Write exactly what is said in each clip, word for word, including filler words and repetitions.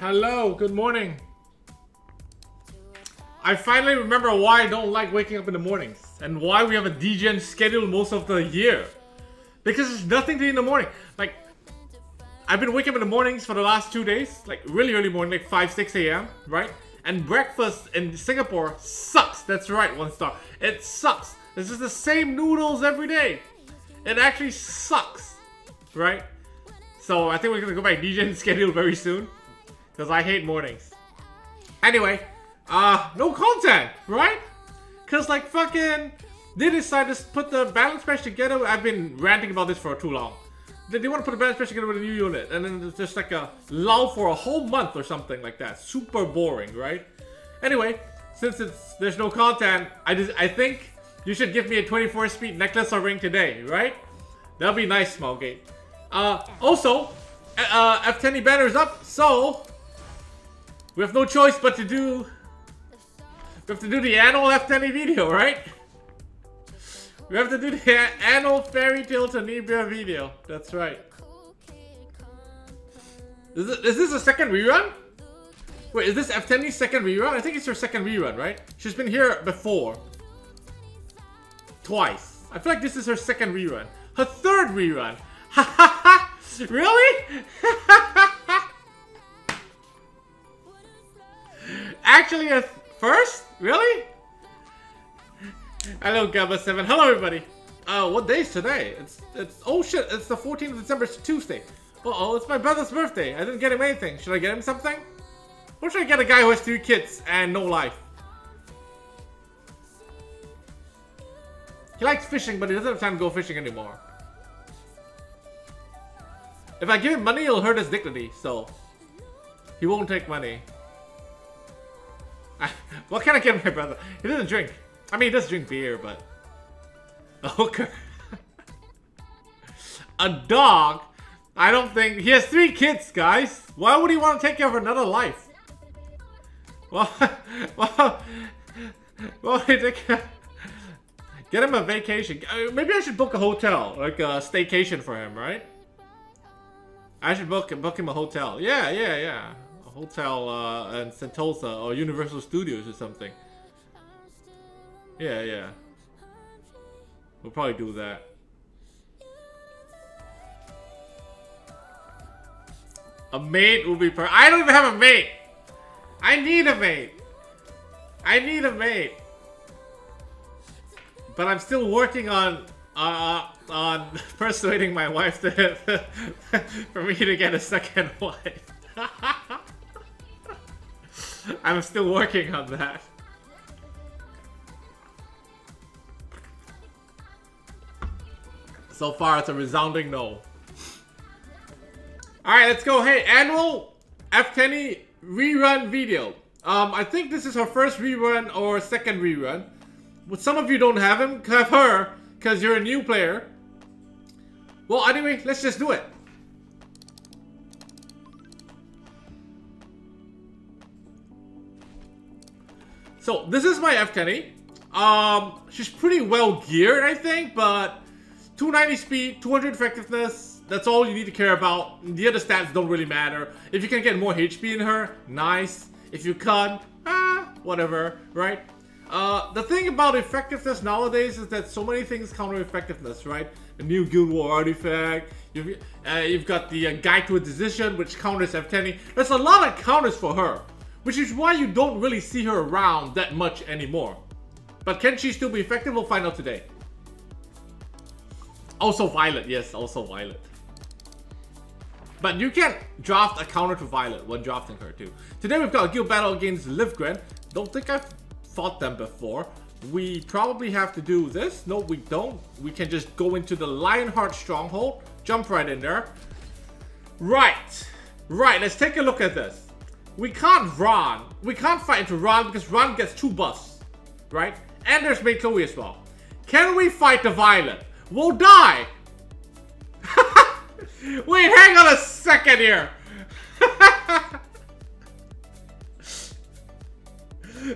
Hello, good morning. I finally remember why I don't like waking up in the mornings and why we have a D J N schedule most of the year. Because there's nothing to do in the morning. Like, I've been waking up in the mornings for the last two days, like really early morning, like five, six A M, right? And breakfast in Singapore sucks. That's right, one star. It sucks. It's just the same noodles every day. It actually sucks, right? So I think we're gonna go back D J N schedule very soon because I hate mornings. Anyway. Uh, no content, right? Cause like fucking, they decided to put the balance patch together. I've been ranting about this for too long. They, they want to put the balance patch together with a new unit, and then there's just like a lull for a whole month or something like that. Super boring, right? Anyway, since it's there's no content, I just I think you should give me a twenty-four speed necklace or ring today, right? That'll be nice, Smallgate. Uh, also, uh, F ten E banner's up, so we have no choice but to do. We have to do the annual F ten E video, right? We have to do the annual Fairytale Tenebria video. That's right. Is this, is this a second rerun? Wait, is this F ten E's second rerun? I think it's her second rerun, right? She's been here before. Twice. I feel like this is her second rerun. Her third rerun. Ha ha ha! Really? Actually, a first? Really? Hello, Gabba Seven. Hello, everybody. Uh, what day is today? It's it's oh shit! It's the fourteenth of December. It's Tuesday. Uh oh, it's my brother's birthday. I didn't get him anything. Should I get him something? Or should I get a guy who has three kids and no life? He likes fishing, but he doesn't have time to go fishing anymore. If I give him money, it'll hurt his dignity. So he won't take money. What can I get my brother? He doesn't drink. I mean, he does drink beer, but... a hooker. A dog? I don't think... He has three kids, guys. Why would he want to take care of another life? Well... well... well get him a vacation. Maybe I should book a hotel. Like a staycation for him, right? I should book, book him a hotel. Yeah, yeah, yeah. Hotel uh, and Sentosa or Universal Studios or something. Yeah, yeah. We'll probably do that. A mate will be perfect. I don't even have a mate. I need a mate. I need a mate. But I'm still working on uh, on persuading my wife to for me to get a second wife. I'm still working on that. So far, it's a resounding no. Alright, let's go. Hey, annual F ten E rerun video. Um, I think this is her first rerun or second rerun. But some of you don't have him, have her, because you're a new player. Well, anyway, let's just do it. So this is my F ten E. Um, she's pretty well geared, I think, but two ninety speed, two hundred effectiveness, that's all you need to care about. The other stats don't really matter. If you can get more H P in her, nice. If you can't, ah, whatever, right? Uh, the thing about effectiveness nowadays is that so many things counter effectiveness, right? The new Guild War artifact, you've, uh, you've got the uh, Guide to a Decision, which counters F ten E. There's a lot of counters for her. Which is why you don't really see her around that much anymore. But can she still be effective? We'll find out today. Also Violet. Yes, also Violet. But you can draft a counter to Violet when drafting her too. Today we've got a guild battle against Livgren. Don't think I've fought them before. We probably have to do this. No, we don't. We can just go into the Lionheart Stronghold. Jump right in there. Right. Right, let's take a look at this. We can't Ron. We can't fight into Ron because Ron gets two buffs, right? And there's May Chloe as well. Can we fight the Violet? We'll die. Wait, hang on a second here.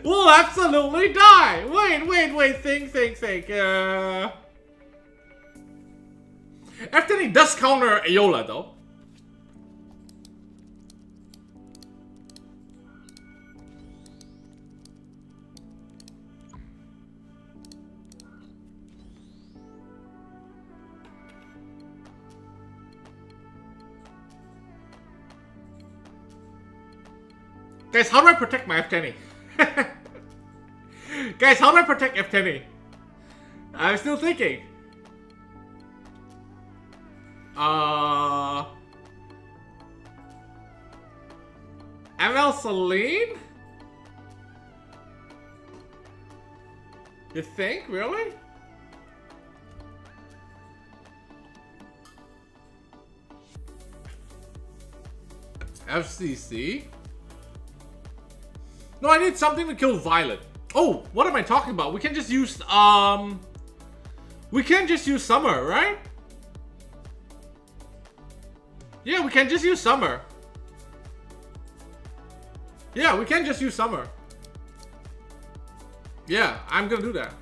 We'll absolutely die. Wait, wait, wait. Think, think, think. Uh... F ten E does counter Aeola though. Guys, how do I protect my F ten E? Guys, how do I protect F ten E? I'm still thinking. Uh... M L Celine? You think? Really? F C C? No, I need something to kill Violet. Oh, what am I talking about? We can just use, um... we can just use Summer, right? Yeah, we can just use Summer. Yeah, we can just use Summer. Yeah, I'm gonna do that.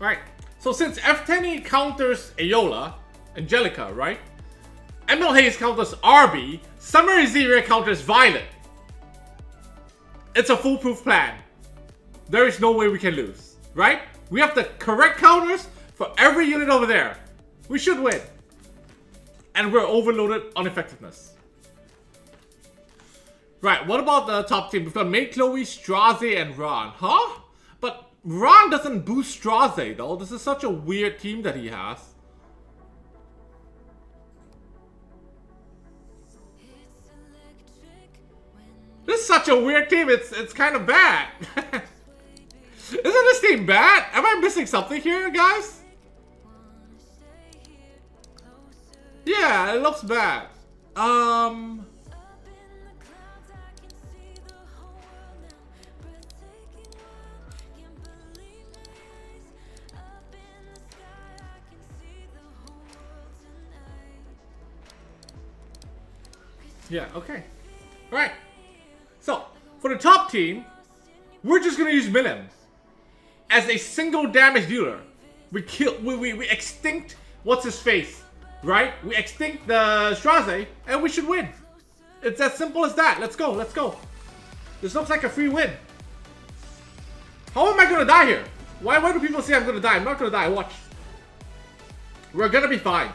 Right, so since F ten E counters Aeola, Angelica, right? M L Hayes counters R B, Summer Izira counters Violet. It's a foolproof plan. There is no way we can lose, right? We have the correct counters for every unit over there. We should win. And we're overloaded on effectiveness. Right, what about the top team? We've got May, Chloe, Straze, and Ron. Huh? But Ron doesn't boost Straze, though. This is such a weird team that he has. This is such a weird team, it's, it's kind of bad. Isn't this team bad? Am I missing something here, guys? Yeah, it looks bad. Um... Yeah, okay. Alright. So, for the top team, we're just gonna use Milim as a single damage dealer. We kill, we, we, we extinct what's-his-face, right? We extinct the Straze, and we should win. It's as simple as that. Let's go, let's go. This looks like a free win. How am I gonna die here? Why, why do people say I'm gonna die? I'm not gonna die, watch. We're gonna be fine.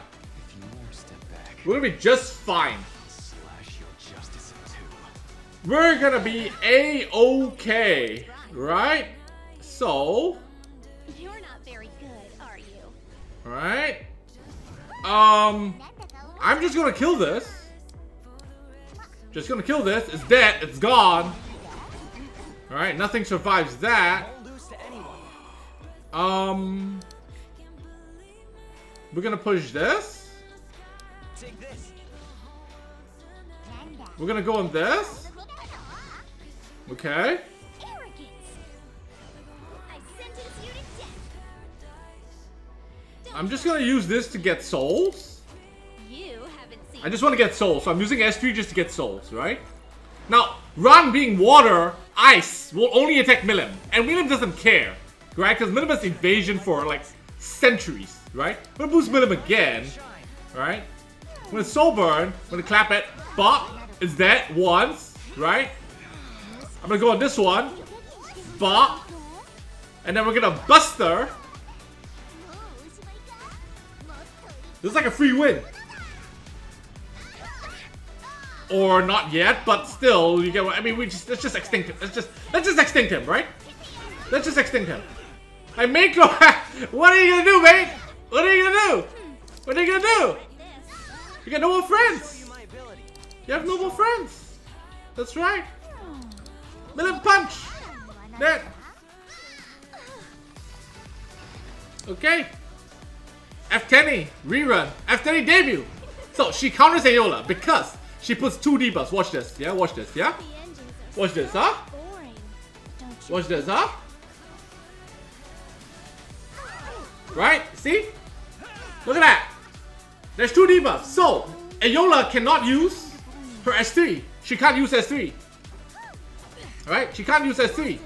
If you won't step back, we're gonna be just fine. I'll slash your justice in two. We're gonna be A-okay, right? So, you're not very good, are you? Alright. Um, I'm just gonna kill this. Just gonna kill this. It's dead. It's gone. Alright, nothing survives that. Um, we're gonna push this. We're gonna go on this. Okay. I'm just gonna use this to get souls. You haven't seen I just want to get souls, so I'm using S three just to get souls, right? Now, Ron being water, ice will only attack Milim, and Milim doesn't care, right? Because Milim has evasion for like centuries, right? I'm gonna boost Milim again, right? I'm gonna soul burn, I'm gonna clap it, bop, it's dead once, right? I'm gonna go on this one, bop, and then we're gonna buster. This is like a free win. Or not yet, but still, you get what I mean. We just let's just extinct him. Let's just let's just extinct him, right? Let's just extinct him. I make no. What are you gonna do, mate? What are you gonna do? What are you gonna do? You got no more friends. You have no more friends. That's right. Middle punch. Dead. Okay. F ten E rerun, F ten E debut. So she counters Aeola because she puts two debuffs. Watch this, yeah, watch this, yeah. Watch this, huh? Watch this, huh? Right, see? Look at that. There's two debuffs. So Aeola cannot use her S three. She can't use S three. Alright, she can't use S three.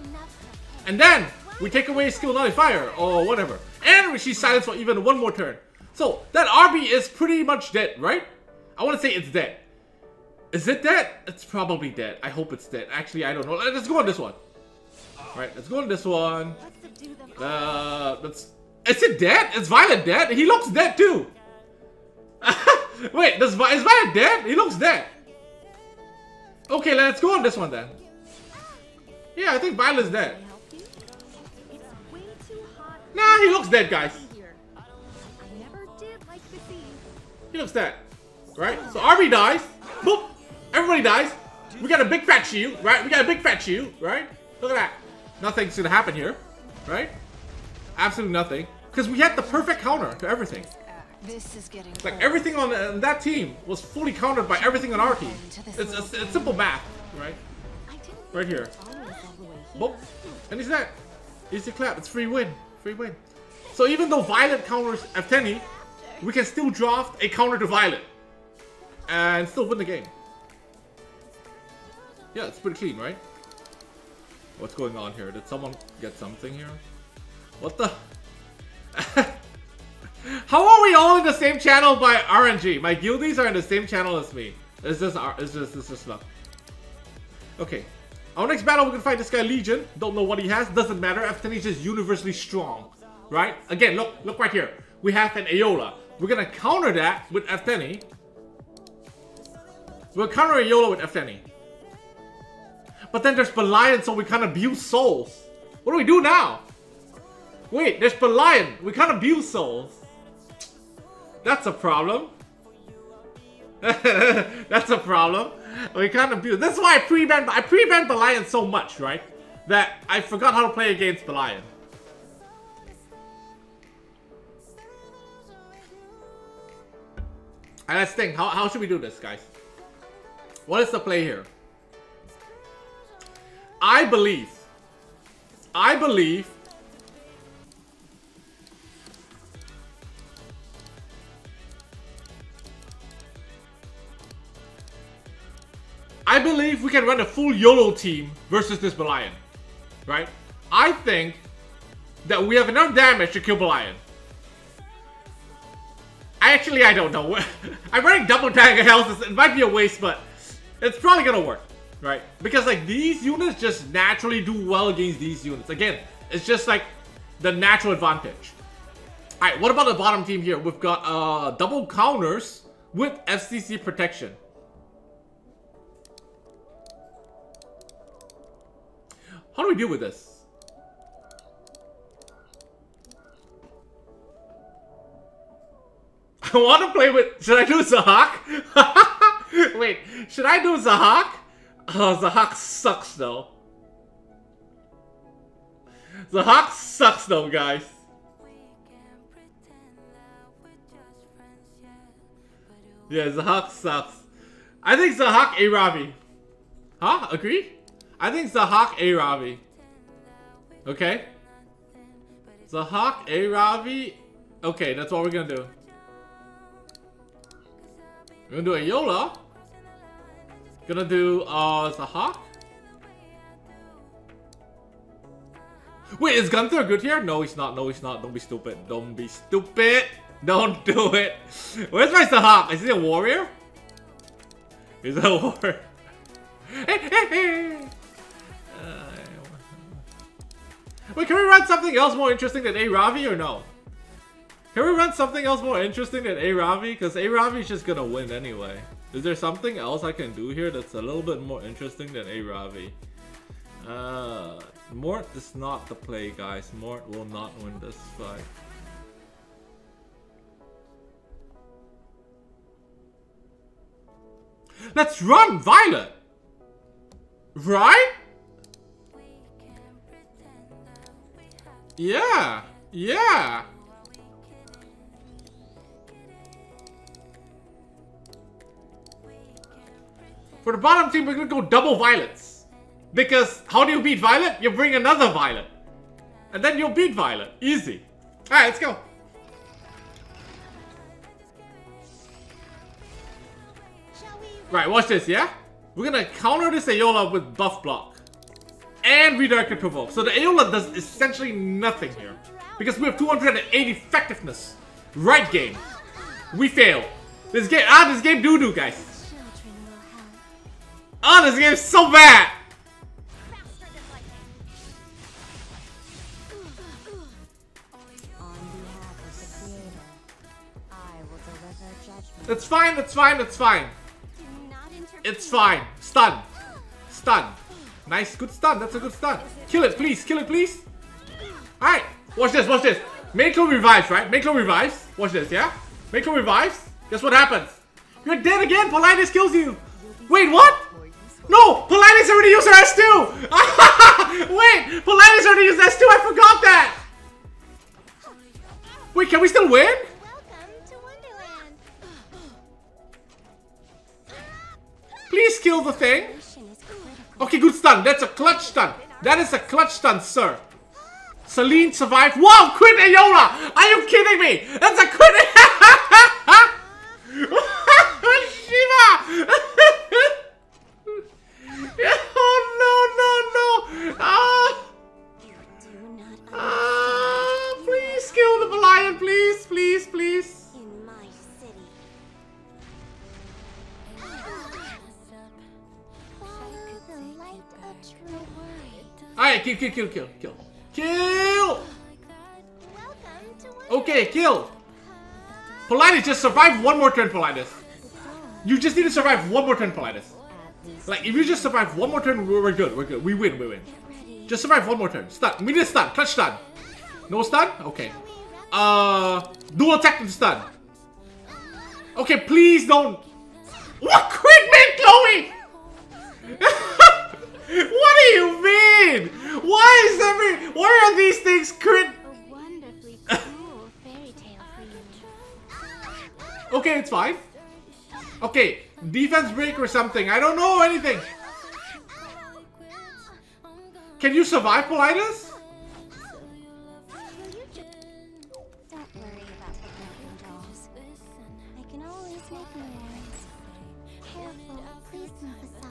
And then we take away skill nullifier or whatever. And she's silenced for even one more turn. So, that R B is pretty much dead, right? I want to say it's dead. Is it dead? It's probably dead. I hope it's dead. Actually, I don't know. Let's go on this one. Alright, let's go to this one. Uh, let's... Is it dead? Is Violet dead? He looks dead too! Wait, does, is Violet dead? He looks dead! Okay, let's go on this one then. Yeah, I think Violet's dead. Nah, he looks dead, guys. He looks dead. Right? So R B dies. Boop! Everybody dies. We got a big fat shield, right? We got a big fat shield, right? Look at that. Nothing's gonna happen here, right? Absolutely nothing. Because we had the perfect counter to everything. This is getting like everything on, uh, on that team was fully countered by everything on our team. It's a it's simple math, right? Right here. Boop. And he's dead. Easy clap. It's free win. Free win. So even though Violet counters F ten E, we can still draft a counter to Violet and still win the game. Yeah, it's pretty clean, right? What's going on here? Did someone get something here? What the? How are we all in the same channel by R N G? My guildies are in the same channel as me. It's just, it's just, it's just luck. Okay. Our next battle, we can fight this guy Legion. Don't know what he has. Doesn't matter. F ten E is just universally strong, right? Again, look, look right here. We have an Aeola. We're gonna counter that with F ten E. We'll counter Aeola with F ten E. But then there's Belian, so we can't abuse souls. What do we do now? Wait, there's Belian. We can't abuse souls. That's a problem. That's a problem. We can't abuse. That's why I pre-banned I pre-banned Belian so much, right? That I forgot how to play against Belian. And let's think. How, how should we do this, guys? What is the play here? I believe, I believe, I believe we can run a full YOLO team versus this Belian, right? I think that we have enough damage to kill Belian. Actually, I don't know. I'm running double tag health. It might be a waste, but it's probably gonna work. Right, because like these units just naturally do well against these units. Again, it's just like the natural advantage. Alright, what about the bottom team here? We've got uh, double counters with F C C protection. How do we deal with this? I want to play with... Should I do Zahak? Wait, should I do Zahak? Oh, Zahak sucks though. Zahak sucks though, guys. Yeah, Zahak sucks. I think Zahak A. Ravi. Huh? Agree? I think Zahak A. Ravi. Okay. Zahak A. Ravi. Okay, that's what we're gonna do. We're gonna do Aeola. Gonna do, uh, Zahak? Wait, is Gunther good here? No, he's not. No, he's not. Don't be stupid. Don't be stupid. Don't do it. Where's my Zahak? Is he a warrior? He's a warrior. Wait, can we run something else more interesting than A. Ravi or no? Can we run something else more interesting than A. Ravi? Because A. Ravi is just gonna win anyway. Is there something else I can do here that's a little bit more interesting than A. Ravi? Uh, Mort is not the play, guys. Mort will not win this fight. Let's run Violet! Right? Yeah! Yeah! For the bottom team, we're gonna go double Violets. Because how do you beat Violet? You bring another Violet. And then you'll beat Violet. Easy. Alright, let's go. Right, watch this, yeah? We're gonna counter this Aeola with buff block. And redirected provoke. So the Aeola does essentially nothing here. Because we have two hundred eight effectiveness. Right game. We fail. This game, ah, this game doo-doo, guys. Oh, this game is so bad! fine, it's fine, it's fine. It's fine. Stun. Stun. Nice, good stun. That's a good stun. Kill it, please. Kill it, please. Alright. Watch this, watch this. Mako revives, right? Mako revives. Watch this, yeah? Mako revives. Guess what happens? You're dead again. Polinus kills you. Wait, what? No! Polinus already used her S two! Wait! Polinus already used S two! I forgot that! Wait, can we still win? Please kill the thing. Okay, good stun. That's a clutch stun. That is a clutch stun, sir. Celine survived. Wow, quit Aeola! Are you kidding me? That's a quit. Shiva! Oh no, no, no! Ah! Ah! Please kill the Belian, please, please, please. Alright, kill, kill, kill, kill, kill. Kill! Okay, kill! Polinus, just survive one more turn, Polinus. You just need to survive one more turn, Polinus. Like, if you just survive one more turn, we're good, we're good. We win, we win. Just survive one more turn. Stun. We need stun. Clutch stun. No stun? Okay. Uh, dual attack and stun. Okay, please don't. What? Quick, man, Chloe! What do you mean? Why is every? Why are these things crit? A wonderfully cool fairy tale for you. Okay, it's fine. Okay, defense break or something. I don't know anything. Can you survive, Polinus? Don't worry about the broken dolls. I can always make new ones. Careful, please move aside.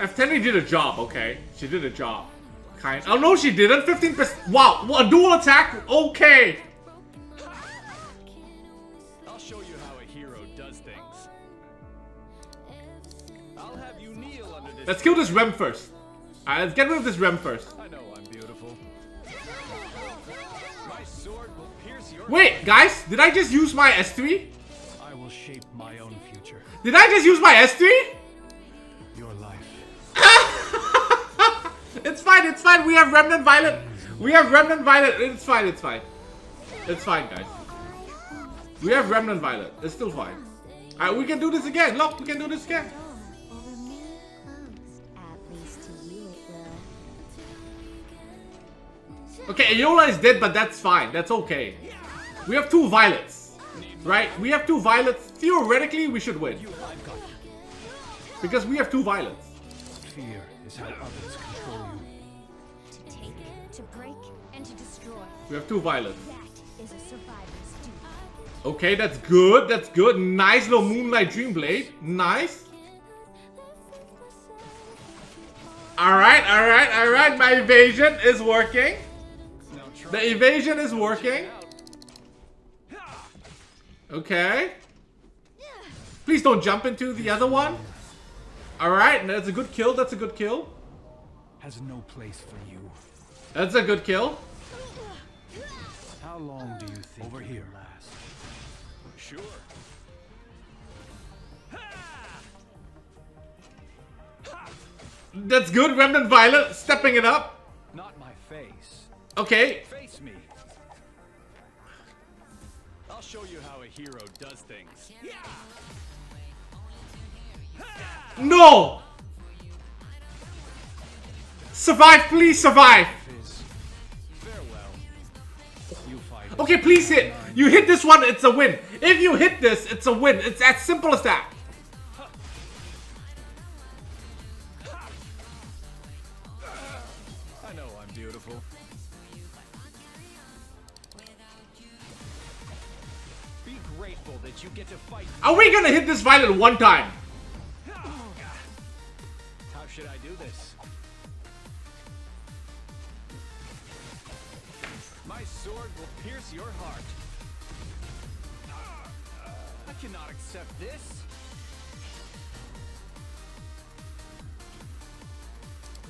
F ten E did a job, okay. She did a job. Kind. Oh no, she didn't. fifteen percent. Wow, a dual attack? Okay. I'll show you how a hero does things. I'll have you kneel under this. Let's kill this Rem first. Alright, let's get rid of this Rem first. I know I'm beautiful. My sword will pierce your. Wait, guys, did I just use my S three? I will shape my own future. Did I just use my S three? Your life. It's fine, it's fine. We have Remnant Violet. We have Remnant Violet. It's fine, it's fine. It's fine, guys. We have Remnant Violet. It's still fine. Alright, we can do this again. Look, we can do this again. Okay, Aeola is dead, but that's fine. That's okay. We have two Violets. Right? We have two Violets. Theoretically, we should win. Because we have two Violets. Fear is how others control you. To take, to break, and to destroy. We have two Violets. That is a survivor's duty. Okay, that's good. That's good. Nice little Moonlight Dreamblade. Nice. Alright, alright, alright. My evasion is working. The evasion is working. Okay. Please don't jump into the other one. Alright, that's a good kill, that's a good kill. Has no place for you. That's a good kill. How long do you think over here last? Sure. That's good, Remnant Violet, stepping it up. Not my face. Okay. Face me. I'll show you how a hero does things. Yeah. No! Survive, please survive! Okay, please hit! You hit this one, it's a win! If you hit this, it's a win! It's as simple as that! I know I'm beautiful. Be grateful that you get to fight. Are we gonna hit this Violet one time? Should I do this? My sword will pierce your heart. I cannot accept this.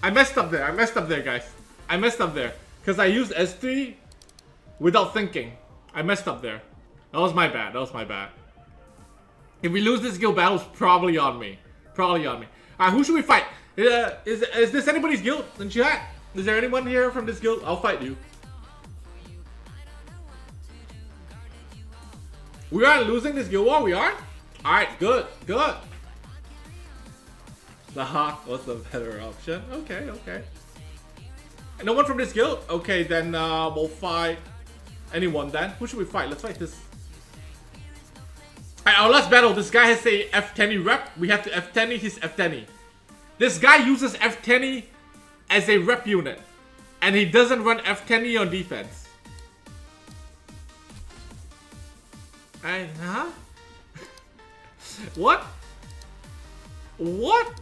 I messed up there. I messed up there, guys. I messed up there. Because I used S three without thinking. I messed up there. That was my bad. That was my bad. If we lose this guild battle, it's probably on me. Probably on me. Alright, who should we fight? Uh, is, is this anybody's guild in chat? Is there anyone here from this guild? I'll fight you. We aren't losing this guild war, we are? Alright, good, good. The Hawk was the better option. Okay, okay. No one from this guild? Okay, then uh, we'll fight anyone then. Who should we fight? Let's fight this. Alright, our last battle, this guy has a F ten E rep. We have to F ten E his F ten E. This guy uses F ten E as a rep unit. And he doesn't run F ten E on defense. And, huh? What? What?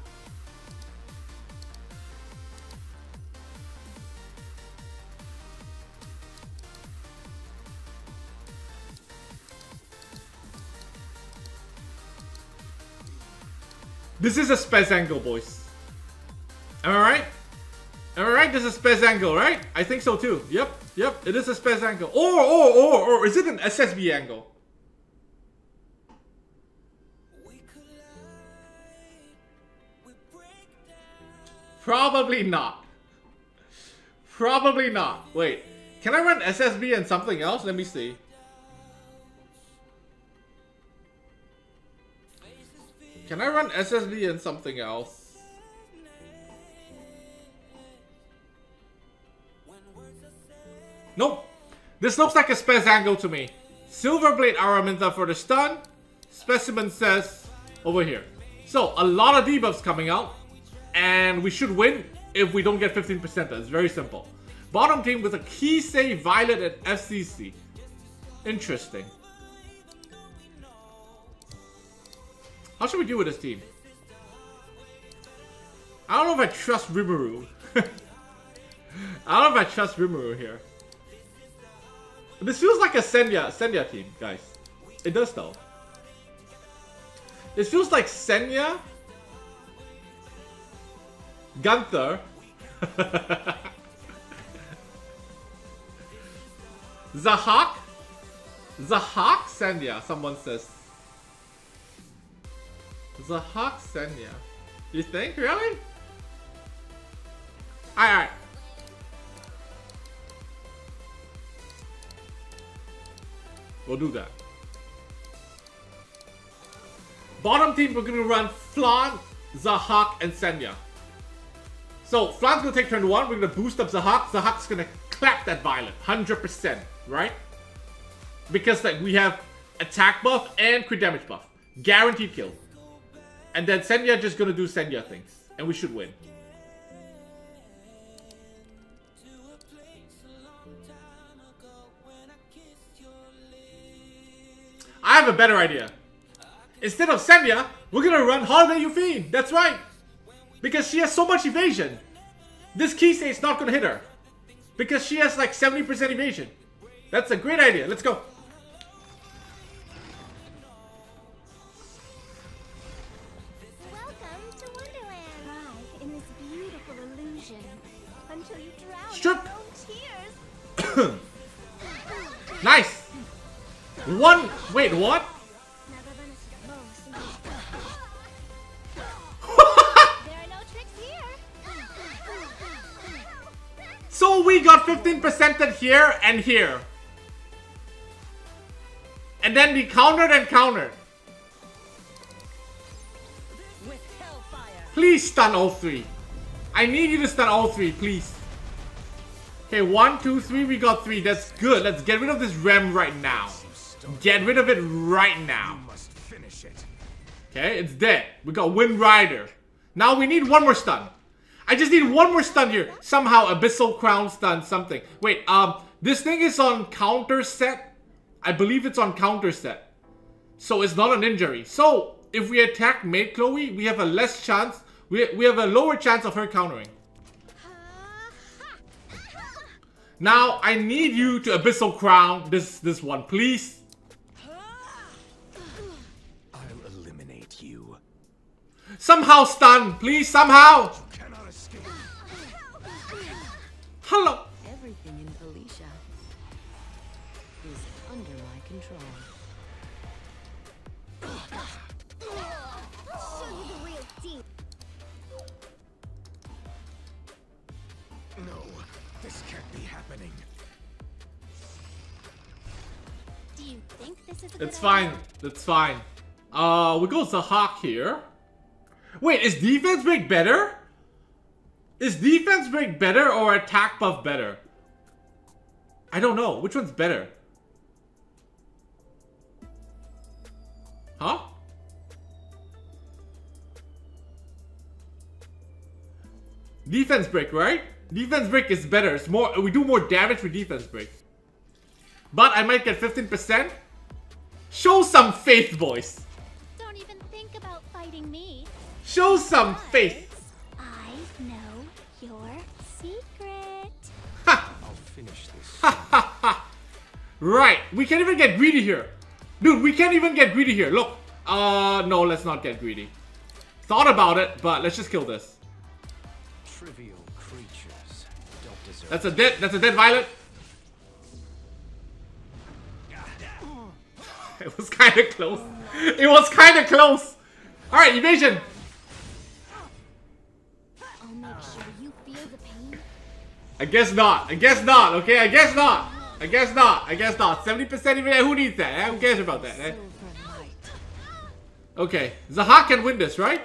This is a Spez angle, boys. Am I right? Am I right? This is a Spez angle, right? I think so too. Yep, yep. It is a Spez angle. Or, or, or, or is it an S S B angle? Probably not. Probably not. Wait, can I run S S B and something else? Let me see. Can I run S S B and something else? Nope. This looks like a Spez angle to me. Silverblade Araminta for the stun. Specimen says over here. So, a lot of debuffs coming out. And we should win if we don't get fifteen percent. It's very simple. Bottom team with a Kisei, Violet, and F C C. Interesting. How should we do with this team? I don't know if I trust Rimuru. I don't know if I trust Rimuru here. This feels like a Senya, Senya team, guys. It does though. This feels like Senya, Gunther, Zahak, Zahak Senya, someone says. Zahak Senya. You think? Really? Alright. We'll do that. Bottom team, we're gonna run Flan, Zahak, and Senya. So, Flan's gonna take turn one. We're gonna boost up Zahak. Zahak's gonna clap that Violet. one hundred percent. Right? Because like we have attack buff and crit damage buff. Guaranteed kill. And then Senya just gonna do Senya things. And we should win. I have a better idea. Instead of Senya, we're gonna run Holiday Euphine. That's right. Because she has so much evasion. This Kisei is not gonna hit her. Because she has like seventy percent evasion. That's a great idea. Let's go. Strip. Nice. One. Wait, what? So we got fifteen percent here and here. And then we countered and countered. Please stun all three. I need you to stun all three, please. Okay, one, two, three, we got three. That's good. Let's get rid of this Rem right now. Get rid of it right now. Okay, it's dead. We got Wind Rider. Now we need one more stun. I just need one more stun here. Somehow, Abyssal Crown stun something. Wait, um, this thing is on counter set. I believe it's on counter set. So it's not an injury. So, if we attack Maid Chloe, we have a less chance. We, we have a lower chance of her countering. Now, I need you to Abyssal Crown this this one, please. I'll eliminate you. Somehow stun, please, somehow. You cannot escape. Hello. Everything in Alicia is under my control. It's fine. It's fine. Uh, we go Zahak here. Wait, is defense break better? Is defense break better or attack buff better? I don't know. Which one's better? Huh? Defense break, right? Defense break is better. It's more. We do more damage with defense break. But I might get fifteen percent. Show some faith, boys. Don't even think about fighting me. Show some faith. I know your secret. Ha! I'll finish this. Ha ha ha! Right, we can't even get greedy here, dude. We can't even get greedy here. Look, uh, no, let's not get greedy. Thought about it, but let's just kill this. Trivial creatures don't deserve. That's a dead. That's a dead Violet. It was kind of close. It was kind of close. All right, evasion. I'll make sure you feel the pain. I guess not. I guess not. Okay, I guess not. I guess not. I guess not. seventy percent even. Who needs that? Eh? Who cares about that? Eh? Okay, Zahak can win this, right?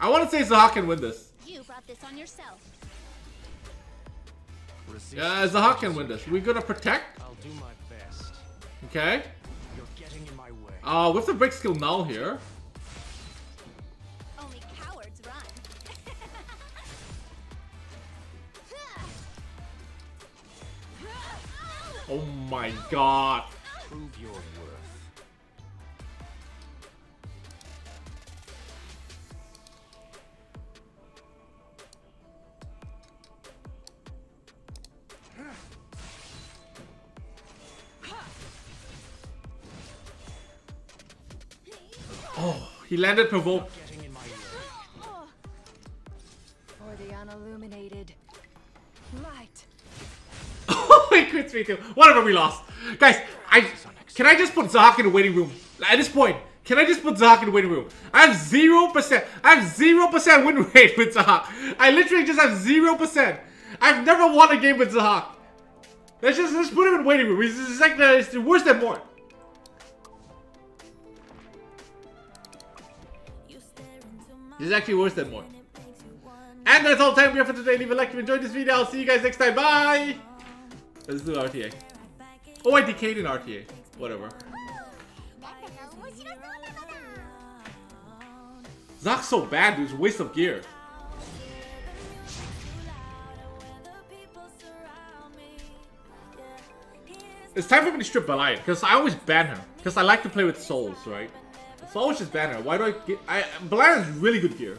I want to say Zahak can win this. You brought this on yourself. Yeah, Zahak can win this. We're gonna protect. I'll do my best. Okay. Uh, what's the break skill now here? Only cowards run. Oh my god. Prove your worth. Oh, he landed provoke. For the unilluminated light. Oh, it quits me too. Whatever, we lost, guys. I can I just put Zahak in the waiting room at this point? Can I just put Zahak in the waiting room? I have zero percent. I have zero percent win rate with Zahak. I literally just have zero percent. I've never won a game with Zahak. Let's just let's put him in the waiting room. It's, it's like the, it's worse than more. This is actually worse than more. And that's all time we have for today. Leave a like if you enjoyed this video. I'll see you guys next time. Bye! Let's do R T A. Oh, I decayed in R T A. Whatever. Zahak's so bad, dude. It's a waste of gear. It's time for me to strip Belian, because I always ban her. Because I like to play with souls, right? So I always just ban her. Why do I get... I, Belian is really good gear.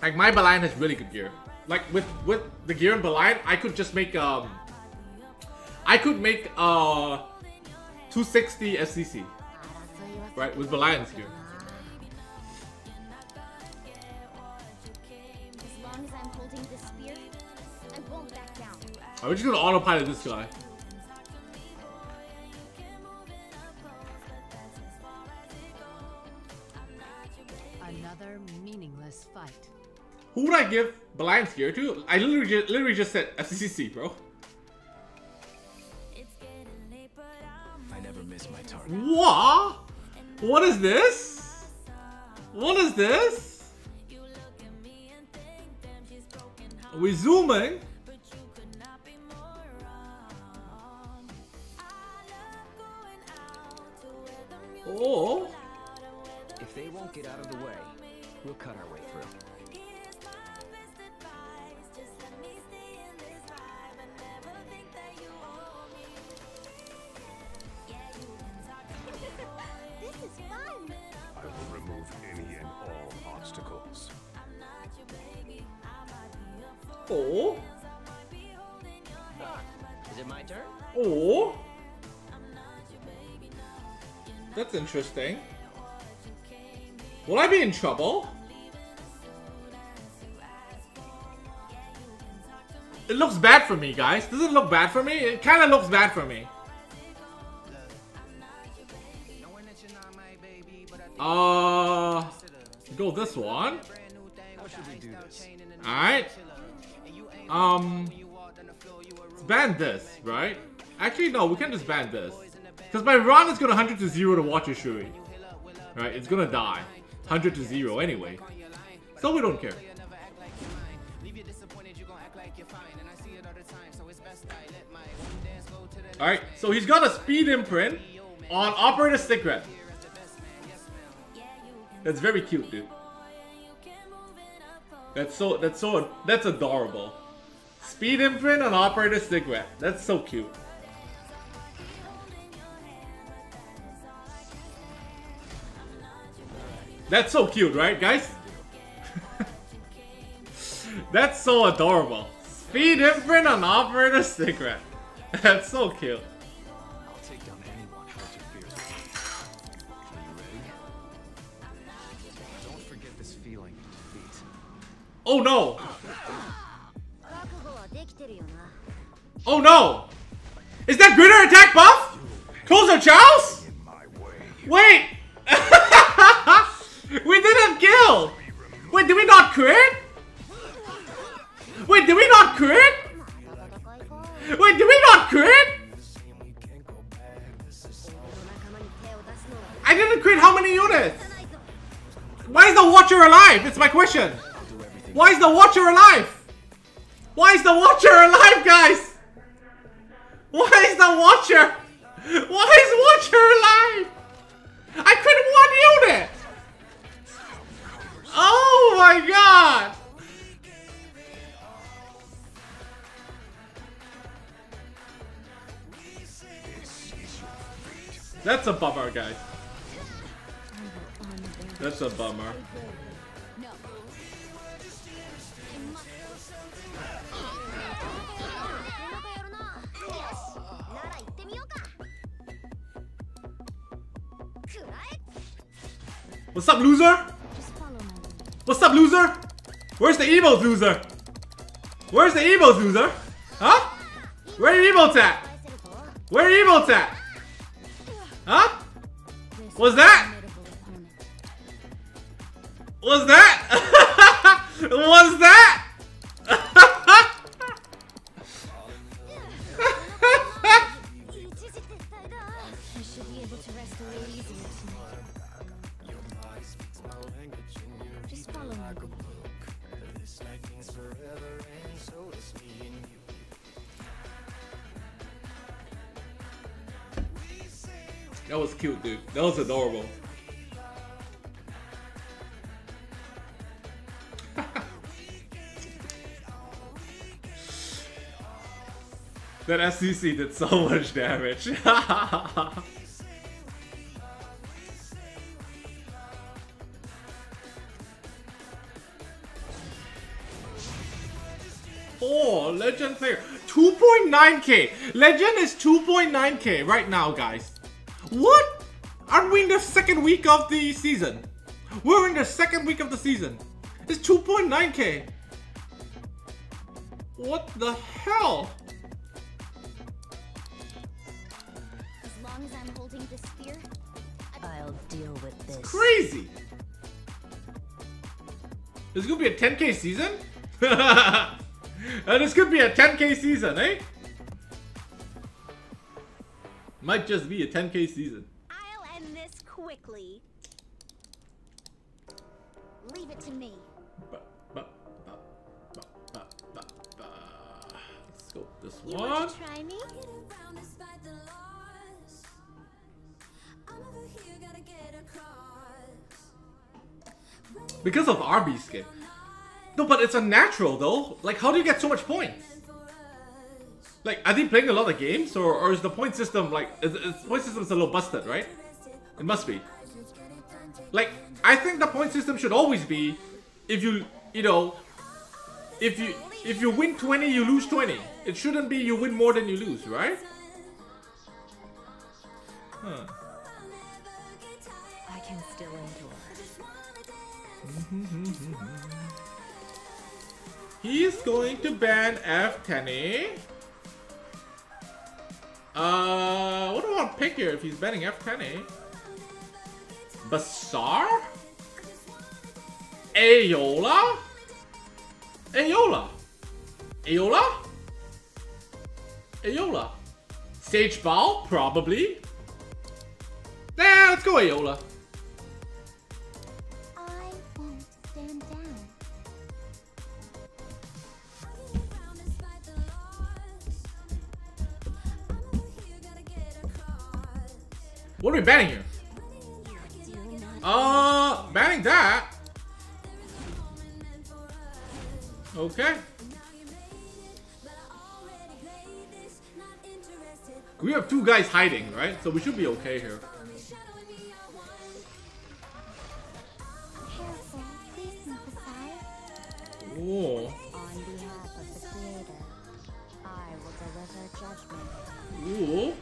Like, my Belian has really good gear. Like, with, with the gear in Belian, I could just make, um... I could make, uh... two sixty F C C. Right, with Belian's gear. As long as I'm holding this spear, I won't back down. I'm just gonna autopilot this guy. Another meaningless fight. Who would I give Belian's gear to? I literally just, literally just said F C C, bro. I never miss my target. What? What is this? What is this? Are we zooming? Oh. If they won't get out of the way, we'll cut our way through. This is fun. I will remove any and all obstacles. Oh. Ah, is it my turn? Oh. That's interesting. Will I be in trouble? It looks bad for me, guys. Does it look bad for me? It kind of looks bad for me. Uh, go this one. Alright. Um, ban this, right? Actually, no, we can just ban this. Because my Ron is going to one hundred to zero to Watcher Shuri. Right, it's going to die. one hundred to zero anyway. So we don't care. Alright, so he's got a speed imprint on Operator Stick Grab. That's very cute, dude. That's so, that's so, that's adorable. Speed imprint on Operator Stick Grab. That's so cute. That's so cute, right, guys? That's so adorable. Speed imprint on Operator Stick Grab. That's so cute. I'll take down anyone who interferes with you. Are you ready? Don't forget this feeling of defeat. Oh no! Oh no! Is that Gritter attack buff? Closer Charles? Wait! We didn't kill! Wait, did we not crit? Wait, did we not crit? Wait, did we not crit? I didn't crit how many units? Why is the Watcher alive? It's my question. Why is the Watcher alive? Why is the Watcher alive, guys? Why is the Watcher? Why is Watcher alive? I crit one unit. Oh my god. That's a bummer, guys. That's a bummer. What's up, loser? What's up, loser? Where's the emotes, loser? Where's the emotes, loser? Huh? Where are emotes at? Where are emotes at? Huh? What's that? What's that? What's that? That was cute, dude. That was adorable. That F C C did so much damage. Oh, legend player. two point nine K. Legend is two point nine K right now, guys. What? Aren't we in the second week of the season? We're in the second week of the season. It's two point nine K. What the hell? As long as I'm holding this spear, I'll deal with this. It's crazy. This could be a ten K season? This could be a ten K season, eh? Might just be a ten K season. I'll end this quickly. Leave it to me. Ba, ba, ba, ba, ba, ba, ba. Let's go with this one. You want to try me? Because of R B skin. No, but it's unnatural though. Like, how do you get so much points? Like, are they playing a lot of games, or, or is the point system, like, is, is, point system's a little busted, right? It must be. Like, I think the point system should always be, if you, you know, if you, if you win twenty, you lose twenty. It shouldn't be you win more than you lose, right? Huh. I can still endure. He's going to ban F ten E. Uh, what do I want to pick here if he's betting F ten E? Basar? Aeola? Aeola? Aeola? Aeola? Sage Bow? Probably. Nah, let's go Aeola. I won't stand down. What are we banning here? Uh, banning that. Okay. We have two guys hiding, right? So we should be okay here. Oh. Ooh.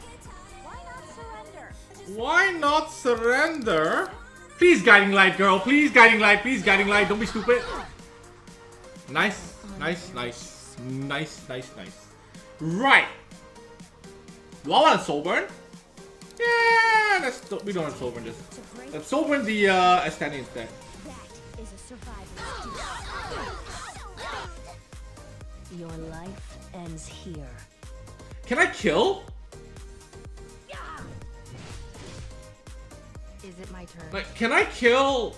Why not surrender? Please, guiding light, girl. Please, guiding light. Please, guiding light. Don't be stupid. Nice, nice, nice, nice, nice, nice. Right. Do I want to soul burn? Yeah, that's we don't want to soul burn this. Let's soul burn the uh, Astanian instead. Your life ends here. Can I kill? Is it my turn? Like, can I kill?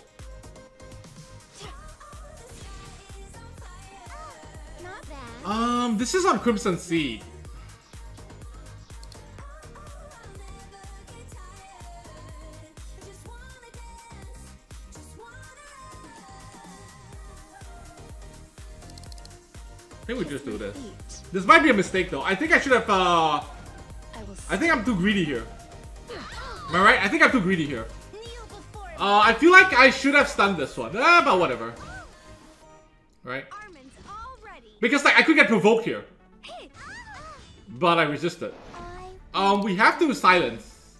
Not bad. Um, this is on Crimson Seed. I think we just do this. This might be a mistake though. I think I should have uh I think I'm too greedy here. Am I right? I think I'm too greedy here. Uh I feel like I should have stunned this one. Ah, but whatever. Right? Because like I could get provoked here. But I resisted. Um we have to silence.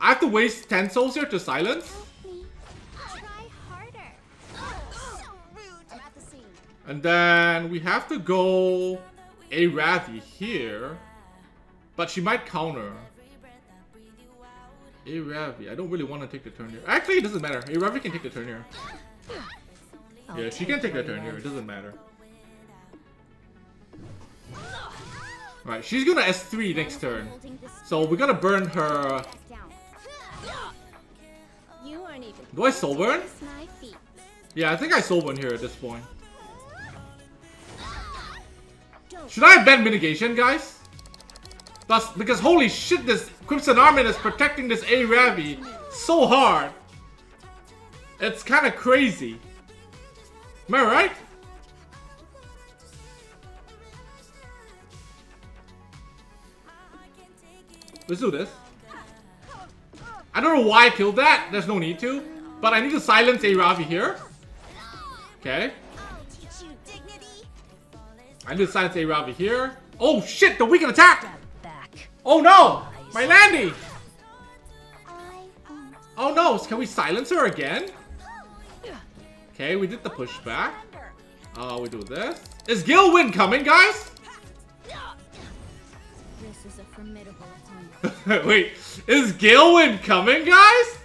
I have to waste ten souls here to silence? And then we have to go A. Ravi here, but she might counter. A. Ravi, I don't really want to take the turn here. Actually, it doesn't matter. A. Ravi can take the turn here. Yeah, she can take the turn here. It doesn't matter. Right, she's gonna S three next turn, so we're gonna burn her. Do I soul burn? Yeah, I think I soul burn here at this point. Should I have banned mitigation, guys? That's because holy shit, this Crimson Armin is protecting this A. Ravi so hard. It's kind of crazy. Am I right? Let's do this. I don't know why I killed that. There's no need to. But I need to silence A. Ravi here. Okay. I need to silence A. Ravi here. Oh shit, the weakened attack! Oh no! My Landy! Oh no, can we silence her again? Okay, we did the pushback. Uh, we do this. Is Gilwin coming, guys? Wait, is Gilwin coming, guys?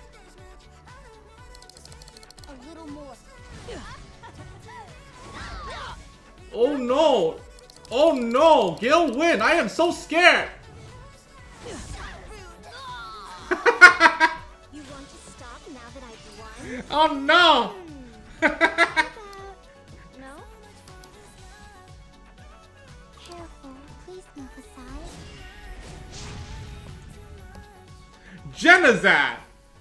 Oh no! Oh no! Gilwin! I am so scared! You want to stop now that I've won? Oh no! No? Careful, please move aside. Genazad!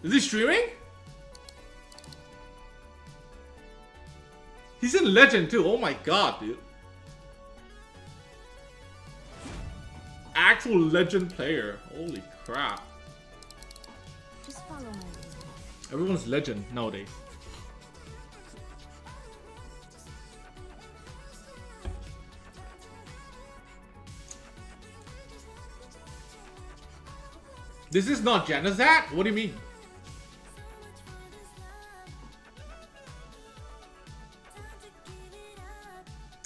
Is he streaming? He's in Legend too, oh my god, dude. Actual Legend player. Holy crap. Just follow me. Everyone's Legend nowadays. This is not Janazat? What do you mean?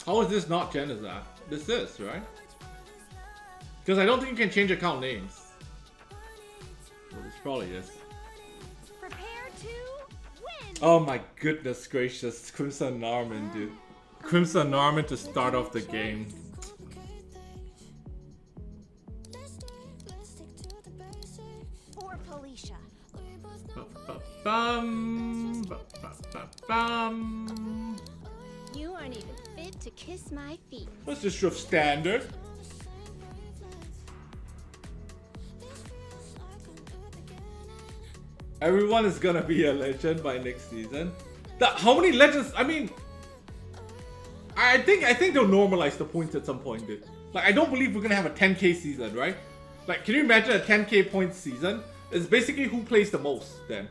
How is this not Janazat? This is, right? Because I don't think you can change account names. Well, this probably is. Prepare to win. Oh my goodness gracious, Crimson Narmin, dude. Crimson Narmin to start off the game. Felicia. Bum, bum, bum, bum. You aren't even fit to kiss my feet. That's just your standard. Everyone is gonna be a legend by next season. The, how many legends? I mean, I think I think they'll normalize the points at some point, dude. Like, I don't believe we're gonna have a ten K season, right? Like, can you imagine a ten K points season? It's basically who plays the most, then.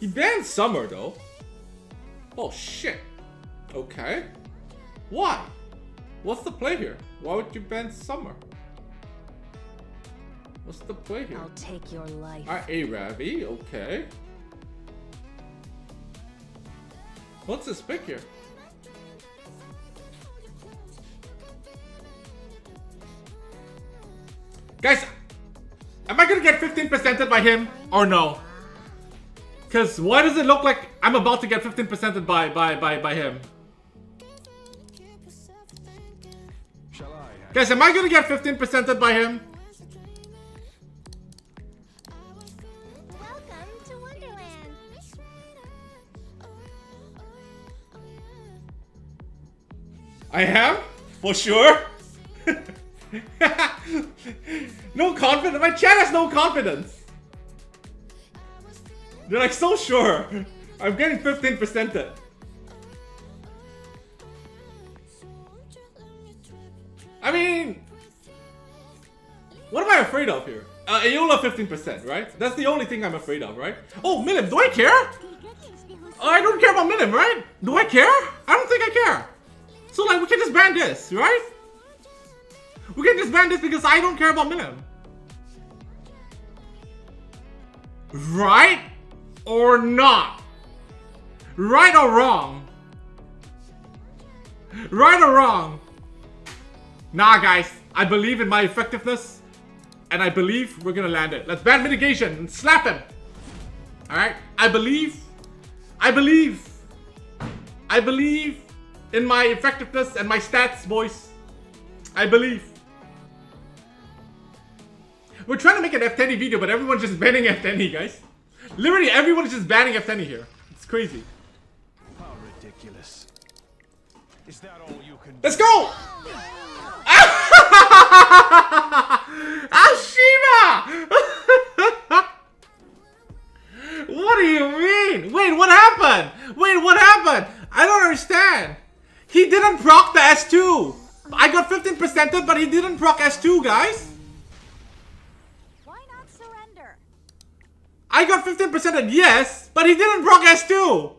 He banned Summer, though. Oh, shit. Okay. Why? What's the play here? Why would you ban Summer? What's the play here? I'll take your life. Alright, A. Ravi, okay. What's this pick here? Guys, am I gonna get fifteen percented by him or no? Cause why does it look like I'm about to get fifteen percented by by by by him? Shall I? Guys, am I gonna get fifteen percented by him? Welcome to Wonderland. I am? For sure? No confidence. My chat has no confidence. They're like so sure. I'm getting fifteen percented. I mean, what am I afraid of here? Uh, Aeola fifteen percent, right? That's the only thing I'm afraid of, right? Oh, Milim, do I care? Uh, I don't care about Milim, right? Do I care? I don't think I care. So like, we can just ban this, right? We can just ban this because I don't care about Milim. Right or not? Right or wrong? Right or wrong? Nah, guys. I believe in my effectiveness. And I believe we're gonna land it. Let's ban mitigation and slap him. Alright? I believe. I believe. I believe in my effectiveness and my stats, boys. I believe. We're trying to make an F ten E video, but everyone's just banning F ten E, guys. Literally, everyone is just banning F ten E here. It's crazy. How ridiculous. Is that all you can do? Let's go! Ashima! What do you mean? Wait, what happened? Wait, what happened? I don't understand. He didn't proc the S two. I got fifteen percented, but he didn't proc S two, guys. I got fifteen percented, yes, but he didn't proc S two.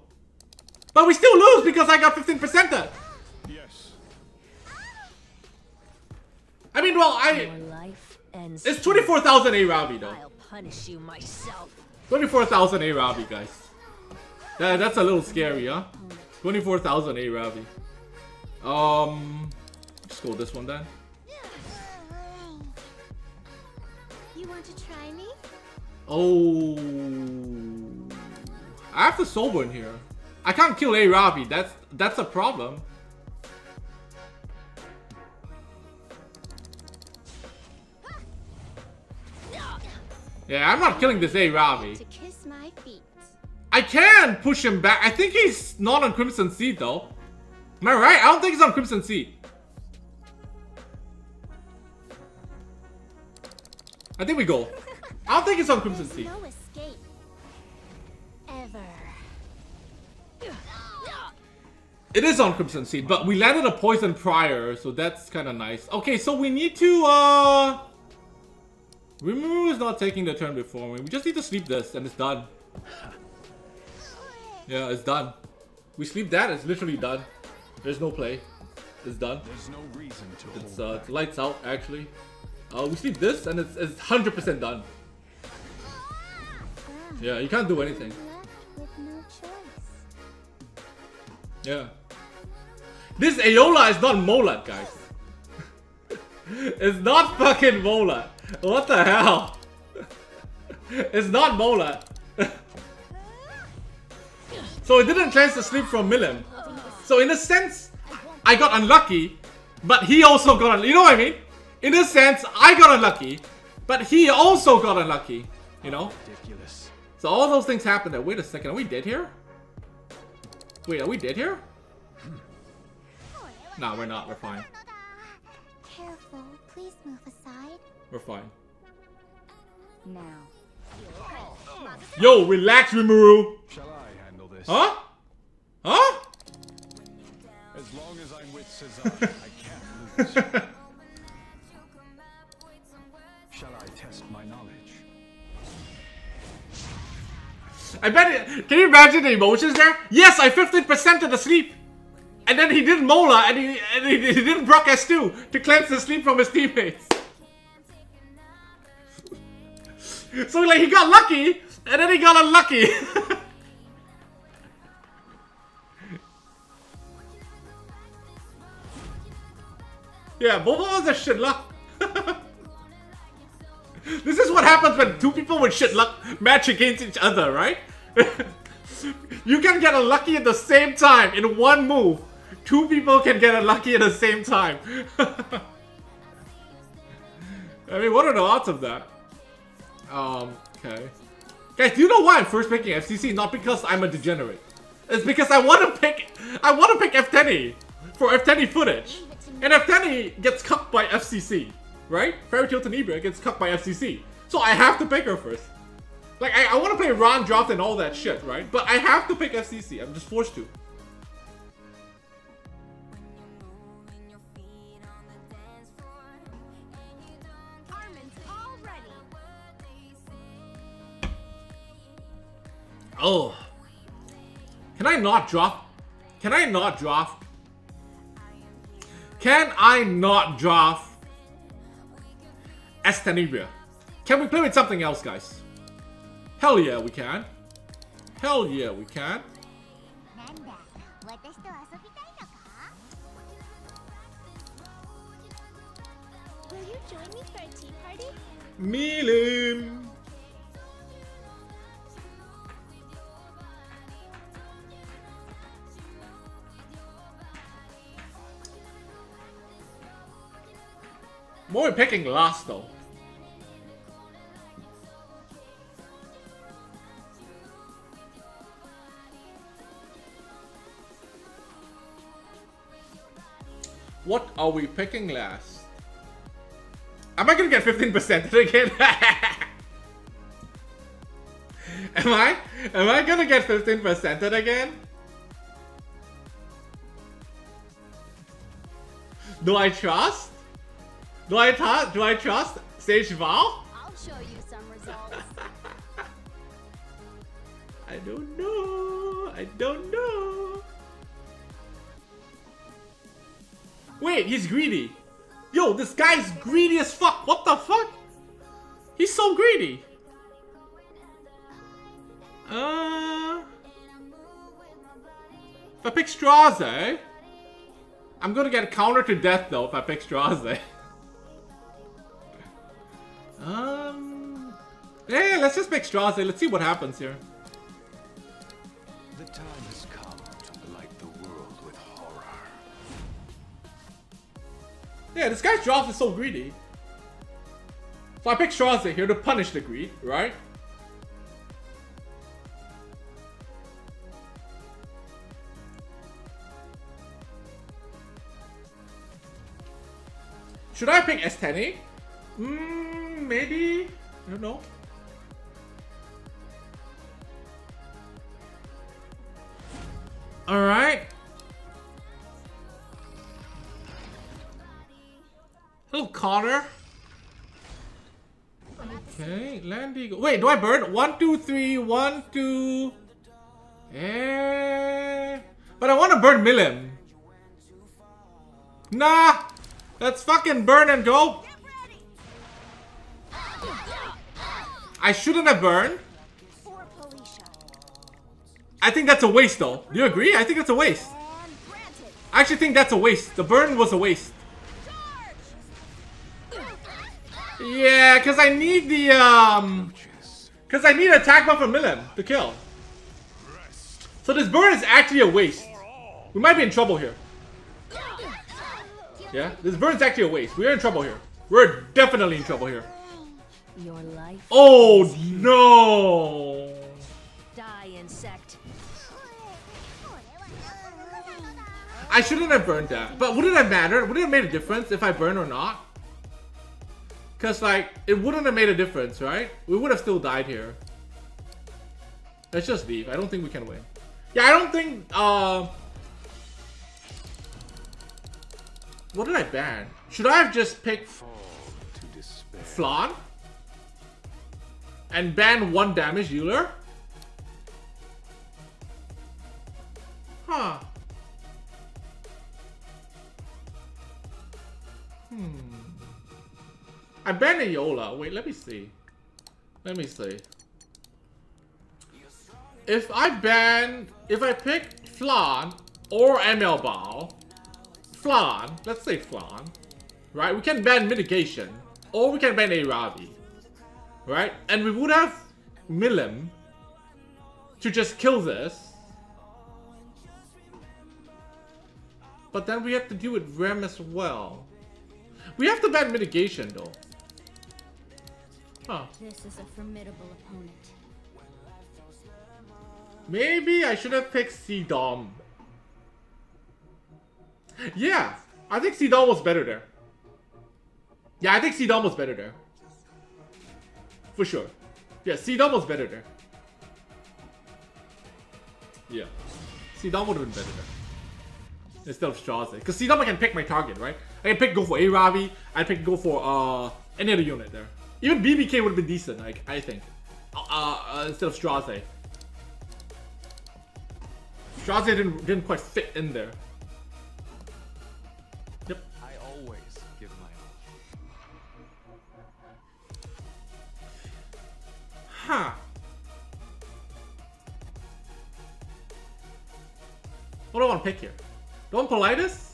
But we still lose because I got fifteen percented. Yes. I mean, well, I... Life ends. It's twenty-four thousand A. Ravi, though. I'll punish you myself. twenty-four thousand A. Ravi, guys. That, that's a little scary, huh? twenty-four thousand A. Ravi. Um... Let's go this one, then. You want to try me? Oh, I have to solo in here. I can't kill A. Ravi. That's that's a problem. Yeah, I'm not killing this A. Ravi. I can push him back. I think he's not on Crimson Seed though. Am I right? I don't think he's on Crimson Seed. I think we go. I don't think it's on Crimson Seed. No escape. Ever. It is on Crimson Seed, but we landed a poison prior, so that's kind of nice. Okay, so we need to, uh... Rimuru is not taking the turn before me. We just need to sleep this, and it's done. Yeah, it's done. We sleep that, it's literally done. There's no play. It's done. There's no reason to it's, uh, it's lights out, actually. Uh, we sleep this, and it's one hundred percent done. Yeah, you can't do anything. Yeah. This Aeola is not Molat, guys. It's not fucking Molat. What the hell? It's not Molat. So it didn't chance to sleep from Milim. So in a sense, I got unlucky, but he also got unlucky. You know what I mean? In a sense, I got unlucky, but he also got unlucky. You know? Ridiculous. So all those things happened there. Wait a second, are we dead here? Wait, are we dead here? No, we're not. We're fine. Careful. Please move aside. We're fine. Now. Yo, relax, Rimuru. Shall I handle this? Huh? Huh? As long as I'm with Cesar, I can't lose. Shall I test my knowledge? I bet it, can you imagine the emotions there? Yes, I fifteen percent of the sleep! And then he did Mola, and he, and he, he didn't Brock S two to cleanse the sleep from his teammates. So like he got lucky, and then he got unlucky. Yeah, both of us are shit luck. This is what happens when two people with shit luck match against each other, right? You can get unlucky at the same time in one move. Two people can get unlucky at the same time. I mean, what are the odds of that? Um, okay. Guys, do you know why I'm first picking F C C? Not because I'm a degenerate. It's because I want to pick... I want to pick F ten E for F ten E footage. And F ten E gets cucked by F C C, right? Fairytale Tenebria gets cucked by F C C. So I have to pick her first. Like, I, I want to play Ron dropped and all that shit, right? But I have to pick F C C. I'm just forced to. Oh. Can I not drop? Can I not drop? Can I not drop S Tenebria? Can we play with something else, guys? Hell yeah, we can. Hell yeah, we can. Will you join me for a tea party? Milim. More picking last though. What are we picking last? Am I gonna get fifteen percent again? Am I? Am I gonna get fifteen percent again? Do I trust? Do I trust? Do I trust? Sage Val? I'll show you some results. I don't know. I don't know. Wait, he's greedy. Yo, this guy's greedy as fuck. What the fuck? He's so greedy. Uh, if I pick Straze, I'm gonna get countered to death though if I pick Straze. um, yeah, let's just pick Straze. Let's see what happens here. The time has come. Yeah, this guy's draft is so greedy. So I picked Straze here to punish the greed, right? Should I pick S ten E? Mmm, maybe? I don't know. Alright. Little Connor. Okay, Landy. Wait, do I burn? One, two, three, one, two. Eh. But I want to burn Milim. Nah. Let's fucking burn and go. I shouldn't have burned. I think that's a waste though. Do you agree? I think that's a waste. I actually think that's a waste. The burn was a waste. Yeah, because I need the, um... Because I need an attack buff from Milim to kill. So this burn is actually a waste. We might be in trouble here. Yeah? This burn's actually a waste. We're in trouble here. We're definitely in trouble here. Your life. Oh no! Die, insect. I shouldn't have burned that, but would it have mattered? Would it have made a difference if I burned or not? Cause like, it wouldn't have made a difference, right? We would have still died here. Let's just leave. I don't think we can win. Yeah, I don't think, uh... what did I ban? Should I have just picked Flan? And ban one damage dealer? Huh. Hmm. I banned Aeola. Wait, let me see. Let me see. If I ban, if I pick Flan or M L Bao, Flan, let's say Flan, right? We can ban mitigation, or we can ban A. Ravi, right? And we would have Milim to just kill this. But then we have to do it Rem as well. We have to ban mitigation though. Huh. This is a formidable opponent. Maybe I should have picked C Dom. Yeah, I think C Dom was better there. Yeah, I think C Dom was better there. For sure. Yeah, C Dom was better there. Yeah. C Dom would have been better there. Instead of Straze. Because C Dom I can pick my target, right? I can pick go for A. Ravi. I pick go for uh any other unit there. Even B B K would have been decent, like I think. Uh, uh instead of Straze. Straze didn't didn't quite fit in there. Yep. I always give my all. Huh. What do I want to pick here? Do I want Polinus?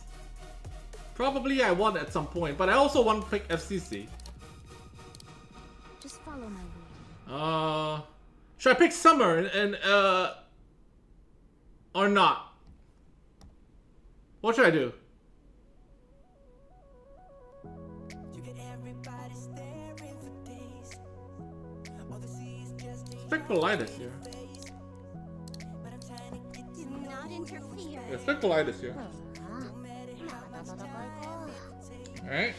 Probably I want at some point, but I also want to pick F C C. Just follow my lead. Uh, should I pick Summer and, and uh? Or not? What should I do? Pick Polinus here. Yeah, pick Polinus here. Alright.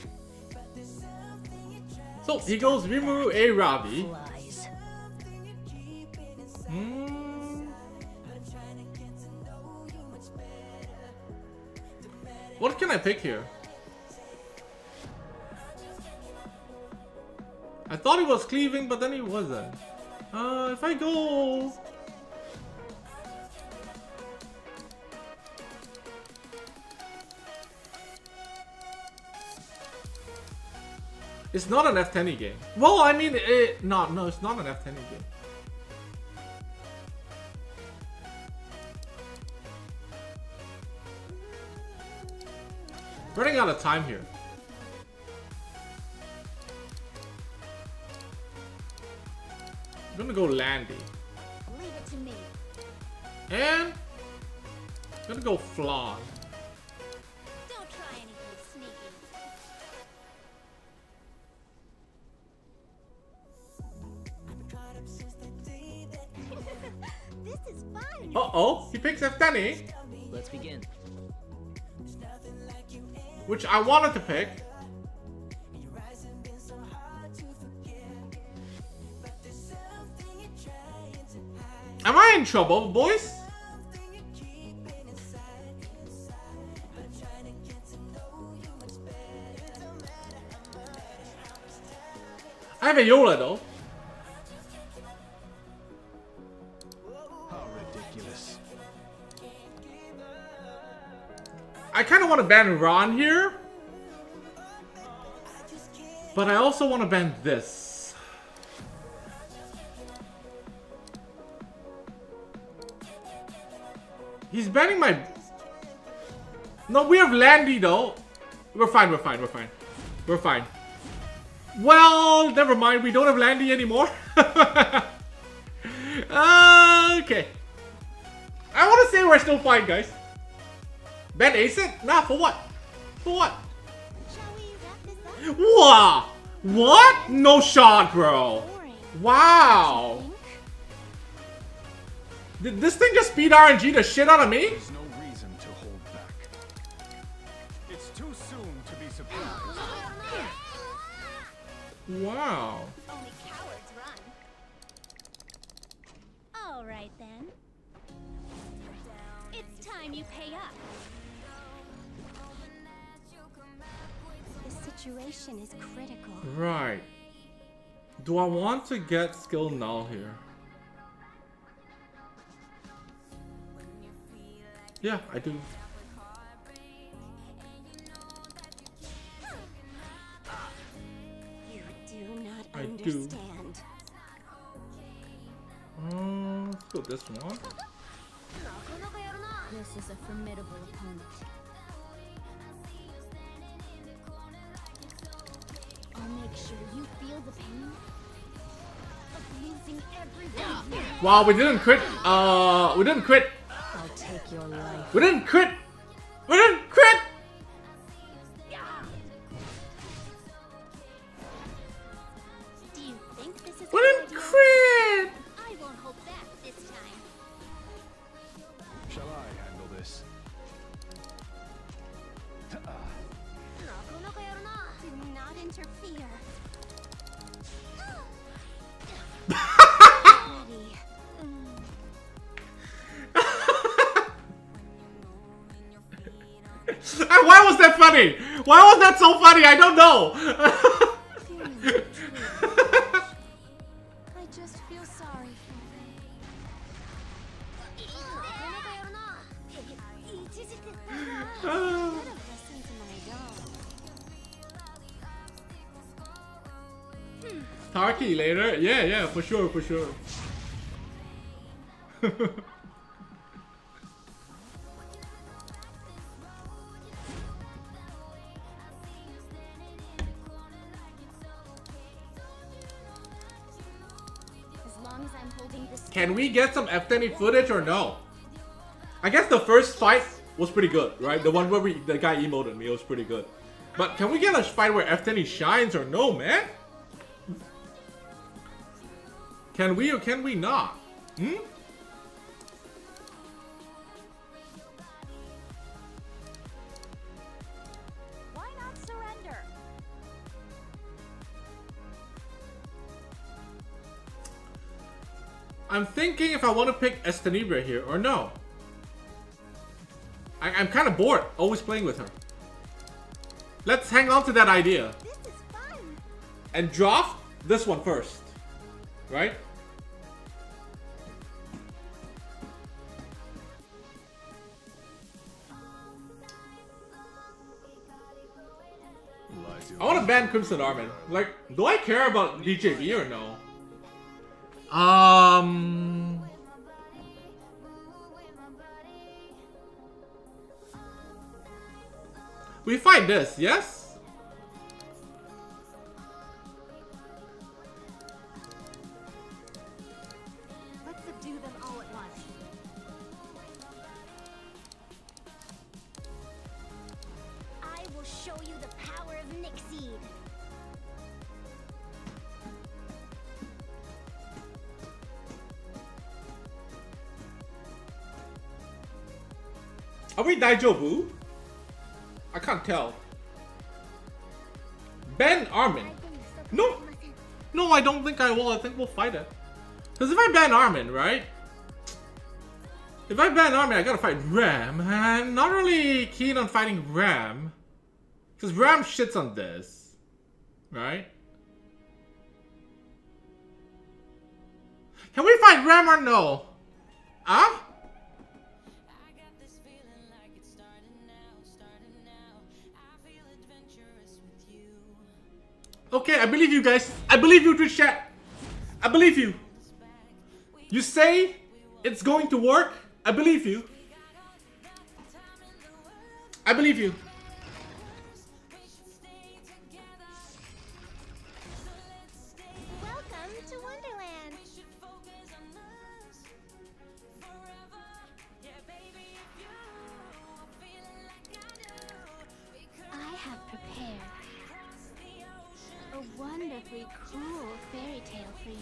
So he goes Rimuru, A. Ravi. Hmm. What can I pick here? I thought he was cleaving, but then he wasn't. Uh, if I go... It's not an F ten E game. Well, I mean, it... No, no, it's not an F ten E game. Running out of time here. I'm gonna go Landy. Leave it to me. And I'm gonna go Flan. Don't try anything sneaky. This is fun. Uh oh, he picks F ten E. Let's begin. Which I wanted to pick. Am I in trouble, boys? I have Aeola though. How ridiculous. I kind of want to ban Ron here, but I also want to ban this. He's banning my... No, we have Landy though. We're fine, we're fine, we're fine. We're fine. Well, never mind. We don't have Landy anymore. Okay. I want to say we're still fine, guys. Ben Asit? Nah, for what? For what? What? What? No shot, bro. Wow. Did this thing just speed R N G the shit out of me? There's no reason to hold back. It's too soon to be surprised. Wow. Only cowards run. All right then. It's time you pay up. The situation is critical. Right. Do I want to get skill null here? Yeah, I do. You do not I understand. Do. Uh, let's go this one. This is a formidable opponent. I'll make sure you feel the pain of losing everything. Wow, we didn't quit. Uh, we didn't quit. I'll take your life. We didn't crit! We didn't crit! Do you think this is we didn't crit! I won't hold back this time. Shall I handle this? Do not interfere. Why was that funny? Why was that so funny? I don't know. I just feel sorry. Tarky later? Yeah, yeah, for sure, for sure. Can we get some F ten E footage or no? I guess the first fight was pretty good, right? The one where we, the guy emoted me was pretty good. But can we get a fight where F ten E shines or no, man? Can we or can we not? Hmm? I'm thinking if I want to pick Tenebria here or no. I I'm kind of bored always playing with her. Let's hang on to that idea. This is fun. And draft this one first. Right? I want to ban Crimson Armin. Like, do I care about D J B or no? Um, we fight this, yes? Let's subdue them all at once. I will show you the power of Nixie. Are we Daijobu? I can't tell. Ben Armin. No. No, I don't think I will. I think we'll fight it. Because if I ban Armin, right? If I ban Armin, I gotta fight Ram. And I'm not really keen on fighting Ram. Because Ram shits on this. Right? Can we fight Ram or no? Huh? Okay, I believe you guys. I believe you, Twitch chat. I believe you. You say it's going to work. I believe you. I believe you. Welcome to Wonderland. I have prepared wonderfully cool fairy tale for you.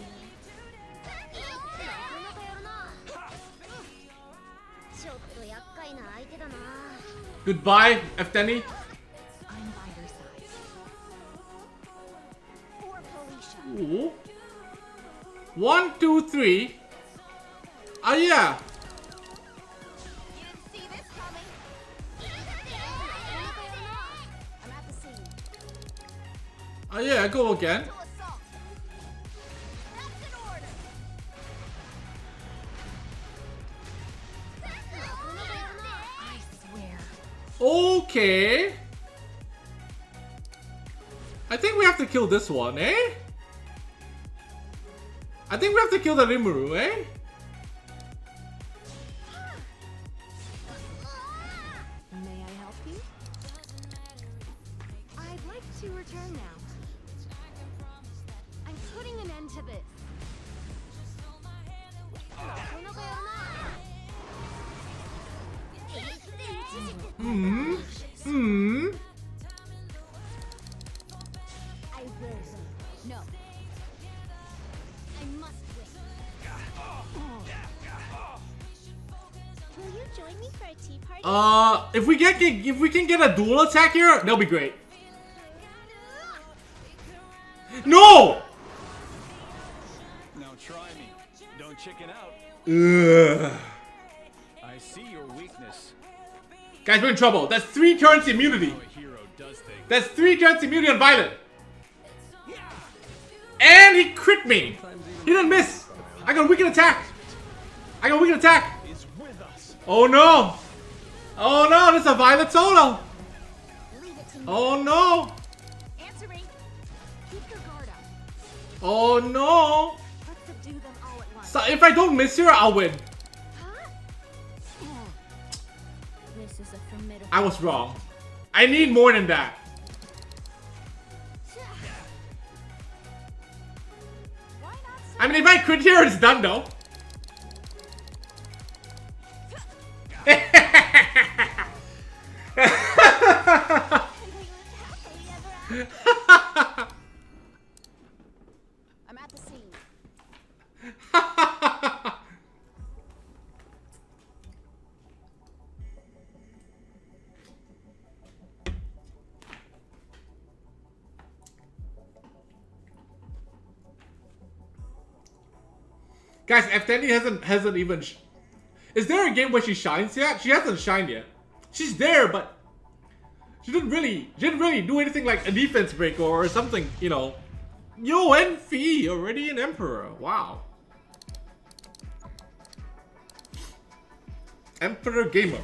Goodbye, F ten E. I'm by your side. Ooh. One, two, three. Ah, yeah. Oh yeah, go again. I swear. Okay. I think we have to kill this one, eh? I think we have to kill the Rimuru, eh? May I help you? I'd like to return now. To this. Hmm. Hmm. I will. No. I must win. Will you join me for a tea party? Uh, if we get if we can get a dual attack here, that'll be great. No. Chicken out. Ugh. I see your weakness. Guys, we're in trouble. That's three turns immunity. That's three turns immunity on Violet. And he crit me. He didn't miss. I got a weakened attack. I got a weakened attack. Oh no. Oh no, this is a Violet solo. Oh no. Oh no. So if I don't miss her, I'll win. Huh? This is a formidable I was wrong. I need more than that. Why not so I mean, if I crit here, it's done though. I'm at the scene. Guys, F ten E hasn't hasn't even. Sh Is there a game where she shines yet? She hasn't shined yet. She's there, but she didn't really she didn't really do anything like a defense break or, or something, you know. Yo, Enfi already an emperor. Wow. Emperor Gamer.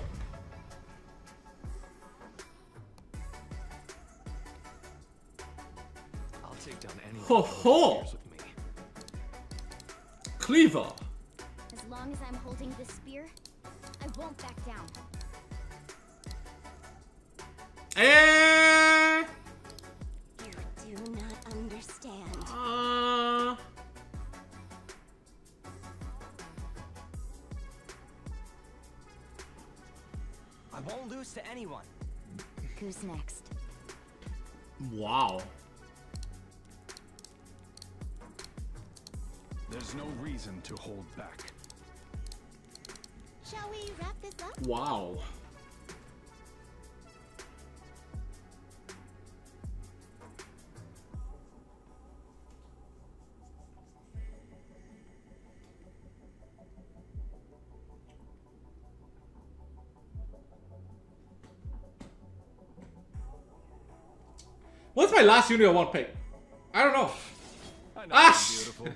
I'll take down any ho ho with me. Cleaver. As long as I'm holding this spear, I won't back down. Eh. You do not understand. Uh... I won't lose to anyone. Who's next? Wow. There's no reason to hold back. Shall we wrap this up? Wow. What's my last unit I want to pick? I don't know. I know ah, beautiful.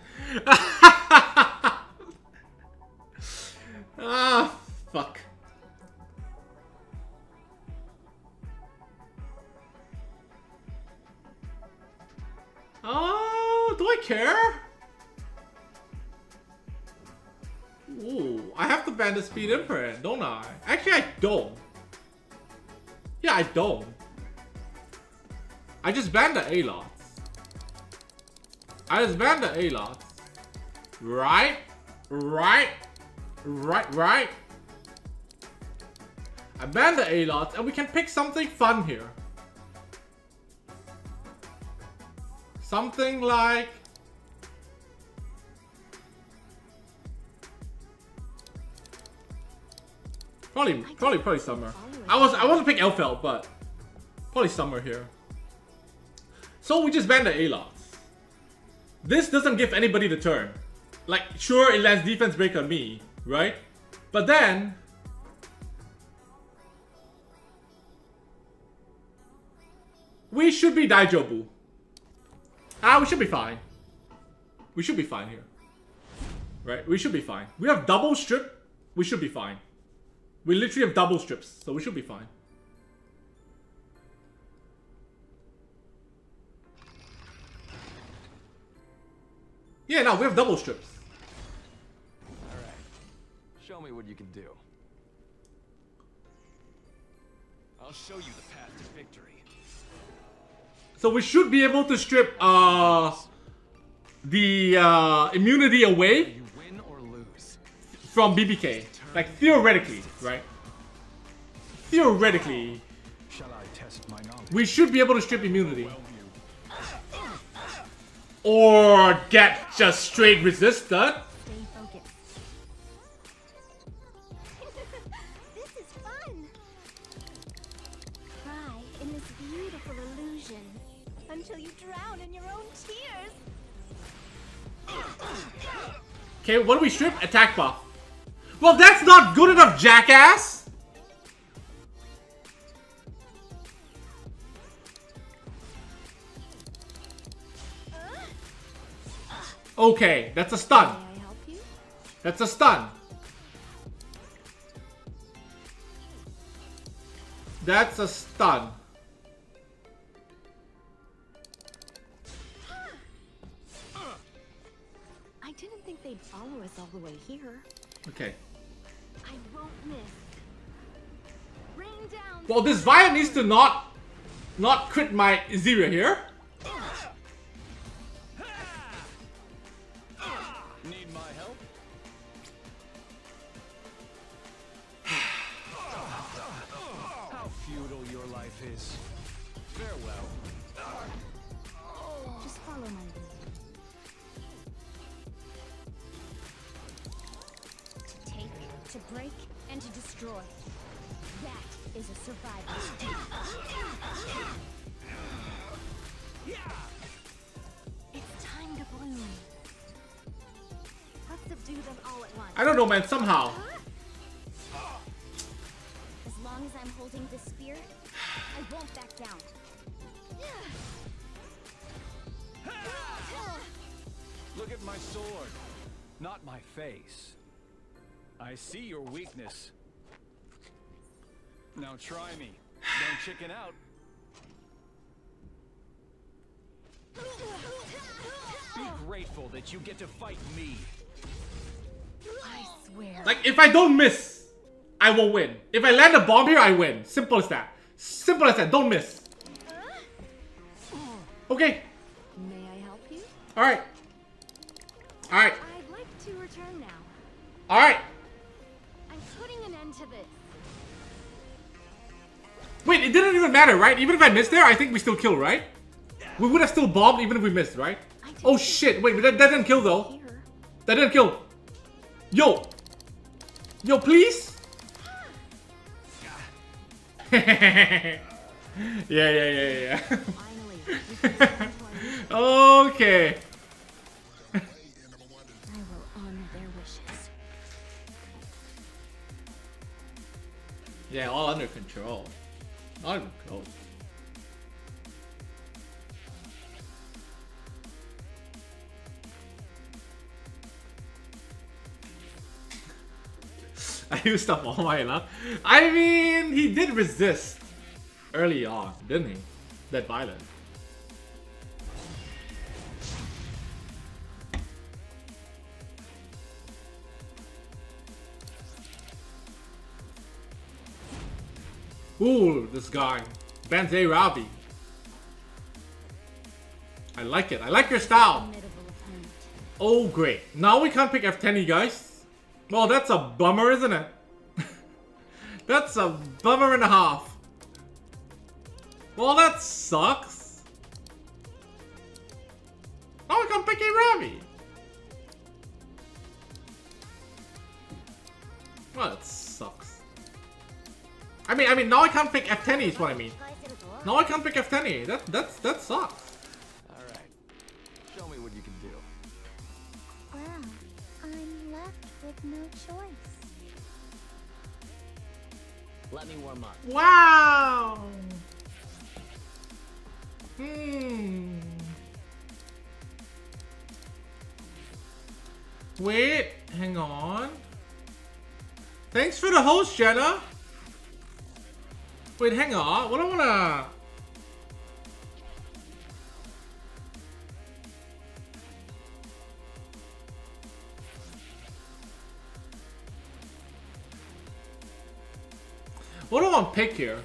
ah, fuck. Oh, do I care? Ooh, I have to ban the Speed Imprint, don't I? Actually, I don't. Yeah, I don't. I just banned the Aeola. I just banned the Aeola. Right? Right? Right, right? I banned the Aeola and we can pick something fun here. Something like... Probably, probably, probably Summer. I was, I want to pick Elfeld, but probably Summer here. So we just banned the Alots. This doesn't give anybody the turn. Like, sure, it lands defense break on me, right? But then... we should be Daijobu. Ah, we should be fine. We should be fine here. Right? We should be fine. We have double strip. We should be fine. We literally have double strips, so we should be fine. Yeah, no, we have double strips. Alright. Show me what you can do. I'll show you the path to victory. So we should be able to strip uh, the uh, immunity away you win or lose. From B B K. Like, theoretically, right? Theoretically, shall I test my knowledge? We should be able to strip immunity. Or get just straight resisted. This is fun. Cry in this beautiful illusion until you drown in your own tears. Okay, what do we strip? Attack buff. Well, that's not good enough, jackass! Okay, that's a stun. May I help you? That's a stun. That's a stun. I didn't think they'd follow us all the way here. Okay. I won't miss. Rain down. Well, this Violet needs to not not crit my Izira here. Need my help? How futile your life is. Farewell. Just follow my lead. To break and to destroy. That is a survivor's tale. It's time to bloom. Let's subdue them all at once. I don't know, man. Somehow. As long as I'm holding this spear, I won't back down. Look at my sword, not my face. I see your weakness. Now try me. Don't chicken out. Be grateful that you get to fight me. I swear. Like, if I don't miss, I will win. If I land a bomb here, I win. Simple as that. Simple as that. Don't miss. Okay. May I help you? All right. All right. I'd like to return now. All right. Wait, it didn't even matter, right? Even if I missed there, I think we still kill, right? We would have still bombed even if we missed, right? Oh shit, wait, but that, that didn't kill though. That didn't kill. Yo! Yo, please? yeah, yeah, yeah, yeah. Okay. Yeah, all under control. Not even close. I used up all my enough. I mean, he did resist early on, didn't he? That Violet. Ooh, this guy. Bans A. Ravi. I like it. I like your style. Oh, great. Now we can't pick F ten E, guys. Well, that's a bummer, isn't it? That's a bummer and a half. Well, that sucks. like A. Ravi. Well, it sucks. I mean, I mean, now I can't pick F ten E is what I mean. Now I can't pick F ten E. That that's that sucks. All right, show me what you can do. Well, I'm left with no choice. Let me warm up. Wow. Hmm. Wait, hang on. Thanks for the host, Jenna. Wait, hang on. What I wanna... What do I want to pick here?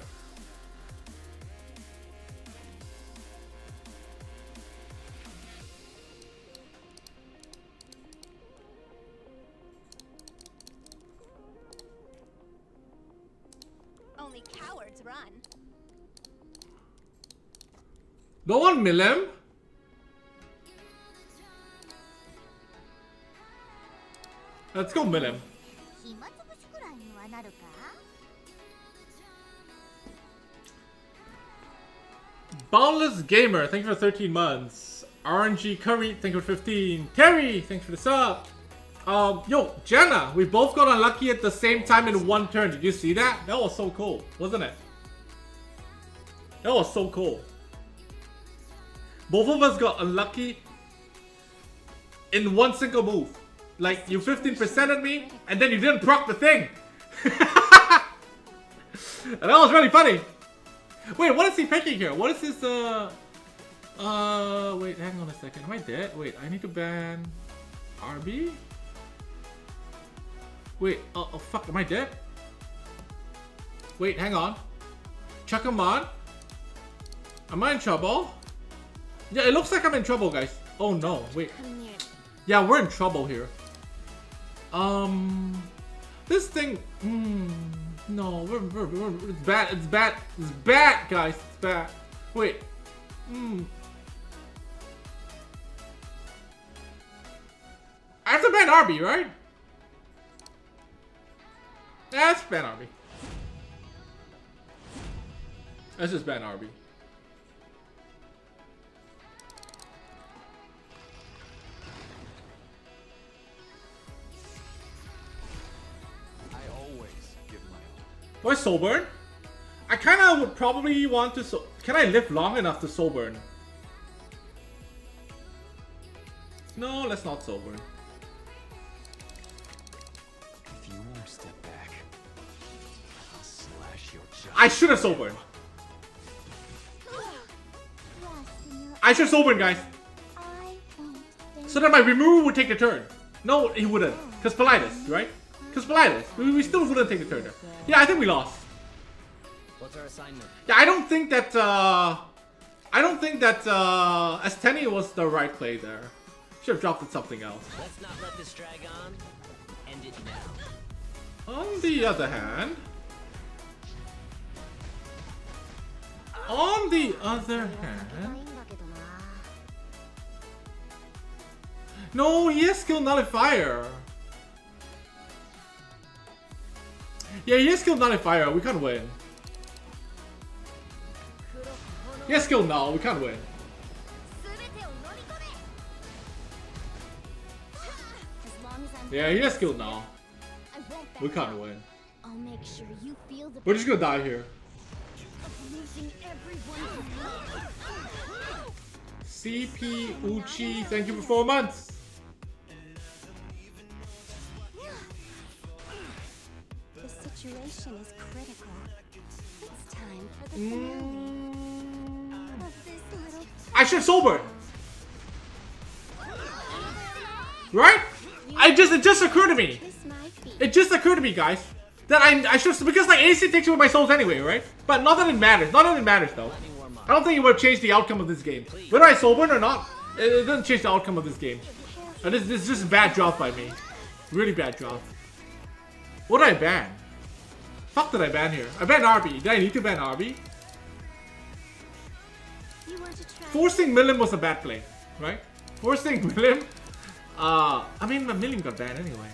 Don't want Milim. Let's go Milim. Boundless Gamer, thank you for thirteen months. R N G Curry, thank you for fifteen. Terry, thanks for the sub. Um, yo, Jenna, we both got unlucky at the same time in one turn. Did you see that? That was so cool, wasn't it? That was so cool. Both of us got unlucky in one single move. Like, you fifteen percented me, and then you didn't proc the thing. And that was really funny. Wait, what is he picking here? What is this, uh... Uh, wait, hang on a second. Am I dead? Wait, I need to ban... R B? Wait, oh, oh fuck, am I dead? Wait, hang on. Chuck him on. Am I in trouble? Yeah, it looks like I'm in trouble, guys. Oh no, wait. Yeah, we're in trouble here. Um, this thing. Mm, no, we're, we're, we're, it's bad. It's bad. It's bad, guys. It's bad. Wait. Mm. I have to ban R B, right? That's ban R B. That's just ban R B. Or soul burn? I kind of would probably want to. So can I live long enough to soul burn? No, let's not soul burn. If you won't step back, I'll slash your jaw. I should have soul burn. I should soul burn, guys. So that my Rimuru would take the turn. No, he wouldn't, because Polinus, right? Because Violet, we, we still wouldn't take the turn there. Yeah, I think we lost. What's our assignment? Yeah, I don't think that, uh... I don't think that, uh... F ten E was the right play there. Should've dropped it something else. Let's not let this drag on. End it now. On the other hand... On the other hand... No, he has skill nullifier. Yeah, he has skill nullifier, we can't win. He has skill null, we can't win. Yeah, he has skill null. We can't win. We're just gonna die here. C P Uchi, thank you for four months. Situation is critical. It's time for the finale of this little... I should sober. Right? I just it just occurred to me. It just occurred to me, guys, that I I should, because like A C takes away my souls anyway, right? But not that it matters. Not that it matters though. I don't think it would change the outcome of this game. Whether I sober or not, it, it doesn't change the outcome of this game. And this, this is just a bad drop by me. Really bad drop. What did I ban? Fuck did I ban here? I banned R B. Did I need to ban R B? Forcing Milim was a bad play, right? forcing Milim. Uh, I mean, Milim got banned anyway.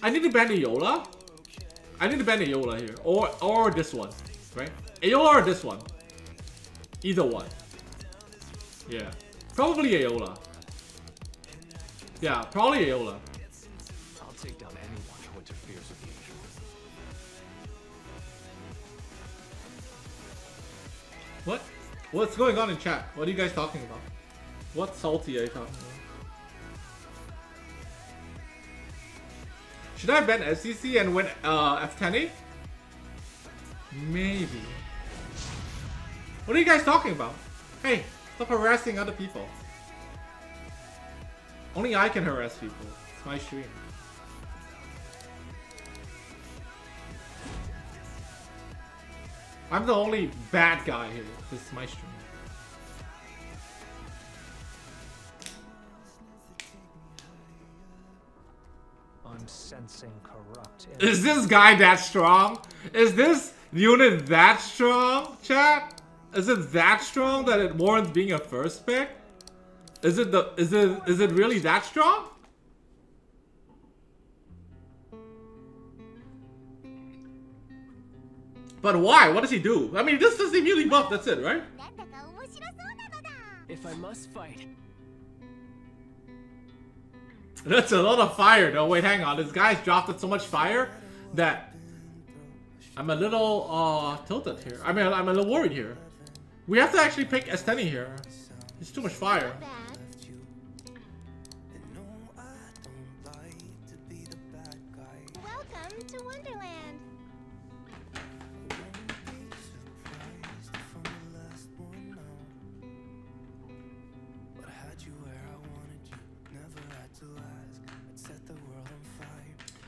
I need to ban Aeola. I need to ban Aeola here, or or this one, right? Aeola or this one, either one. Yeah, probably Aeola. Yeah, probably Aeola. I'll take down anyone who interferes with you. What? What's going on in chat? What are you guys talking about? What salty are you talking about? Should I ban F C C and win uh, F ten E? Maybe. What are you guys talking about? Hey, stop harassing other people. Only I can harass people. It's my stream. I'm the only bad guy here. This is my stream. I'm sensing corrupt. Is this guy that strong? Is this unit that strong, chat? Is it that strong that it warrants being a first pick? Is it the is it is it really that strong? But why? What does he do? I mean, this is immediately buff. That's it, right? If I must fight. That's a lot of fire, though. Wait, hang on. This guy's dropped so much fire that I'm a little uh, tilted here. I mean, I'm a little worried here. We have to actually pick Esteni here. It's too much fire. Welcome to Wonderland.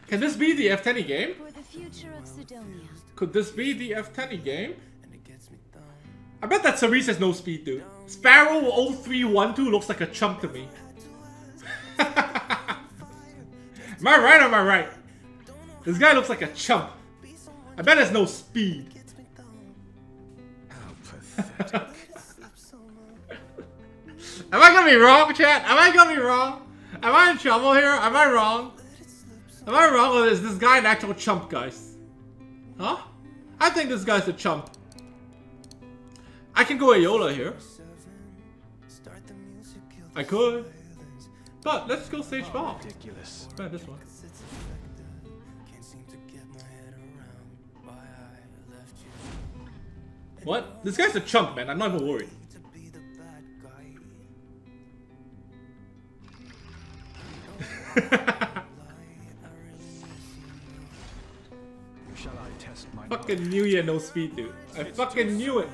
Can this be the F ten E game? For the future of Sidonia. Could this be the F ten E game? I bet that Cerise has no speed, dude. Sparrow oh three one two looks like a chump to me. Am I right or am I right? This guy looks like a chump. I bet there's no speed. How pathetic. Am I gonna be wrong, chat? Am I gonna be wrong? Am I in trouble here? Am I wrong? Am I wrong or is this guy an actual chump, guys? Huh? I think this guy's a chump. I can go Aeola here. I could. But let's go Sage Ball. Ridiculous. Right, this one. What? This guy's a chump, man. I'm not even worried. I fucking knew you had no speed, dude. I fucking knew it.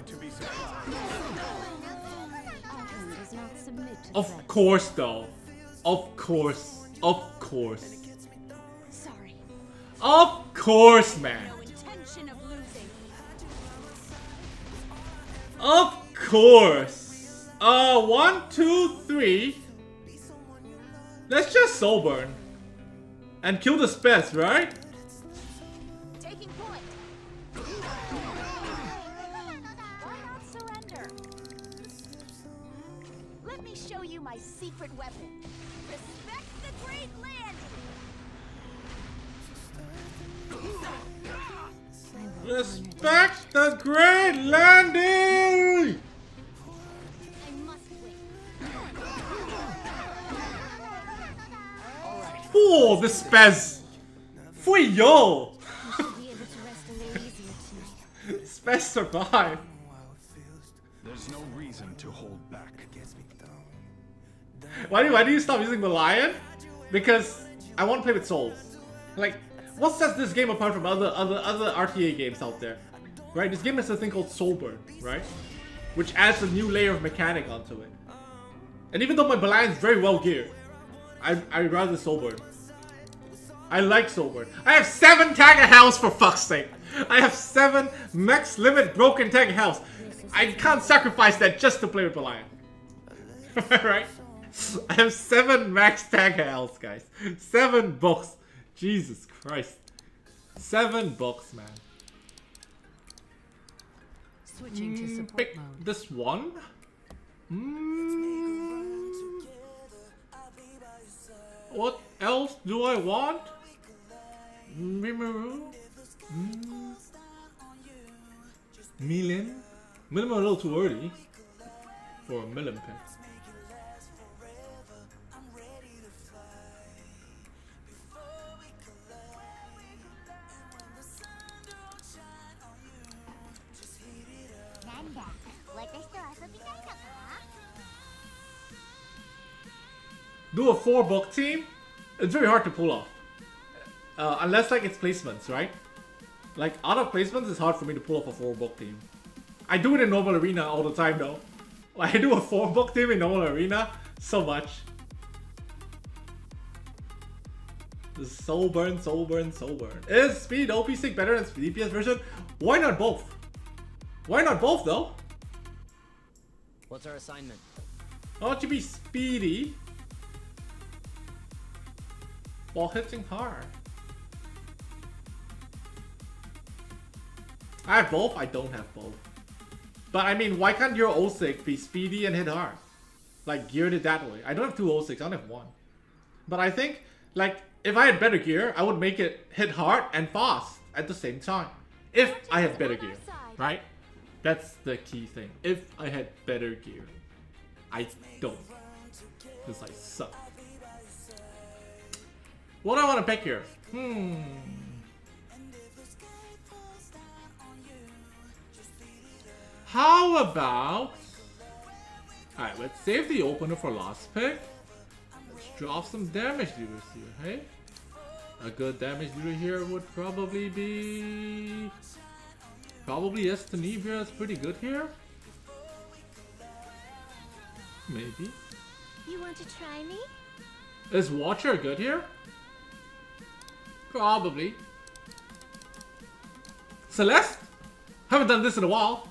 Of course, though. Of course. Of course. Of course, man. Of course. Uh, one, two, three. Let's just soul burn. And kill the Spez, right? My secret weapon. Respect the great Landy. Respect the great Landy. I must win. Oh, the Spez. Fui yo. Spez survived. There's no reason to hold back. Why do, why do you stop using Belian? Because I want to play with souls. Like, what sets this game apart from other other other R T A games out there? Right? This game has a thing called soul burn, right? Which adds a new layer of mechanic onto it. And even though my Belian is very well geared, I I rather soul burn. I like soul burn. I have seven tag health for fuck's sake. I have seven max limit broken tag health. I can't sacrifice that just to play with Belian. Right? I have seven max tag health, guys. Seven bucks. Jesus Christ. Seven bucks, man. Switching mm, to support pick mode. This one. Mm. What else do I want? Rimuru? Mm. Milim? Milim are a little too early for a Milim pin. Do a four book team? It's very hard to pull off. Uh, unless like it's placements, right? Like out of placements, it's hard for me to pull off a four book team. I do it in normal arena all the time though. Like I do a four book team in normal arena so much. Just soul burn, soul burn, soul burn. Is speed O P stick better than D P S version? Why not both? Why not both though? What's our assignment? Oh, it should be speedy while hitting hard. I have both? I don't have both. But I mean, why can't your O six be speedy and hit hard? Like, geared it that way. I don't have two O six, I don't have one. But I think, like, if I had better gear, I would make it hit hard and fast at the same time. If I have better gear, right? That's the key thing. If I had better gear. I don't. Because I suck. What do I want to pick here? Hmm. How about... Alright, let's save the opener for last pick. Let's drop some damage dealers here, hey? A good damage dealer here would probably be... Probably yes, Tenebria is pretty good here. Maybe. You want to try me? Is Watcher good here? Probably. Celeste? Haven't done this in a while.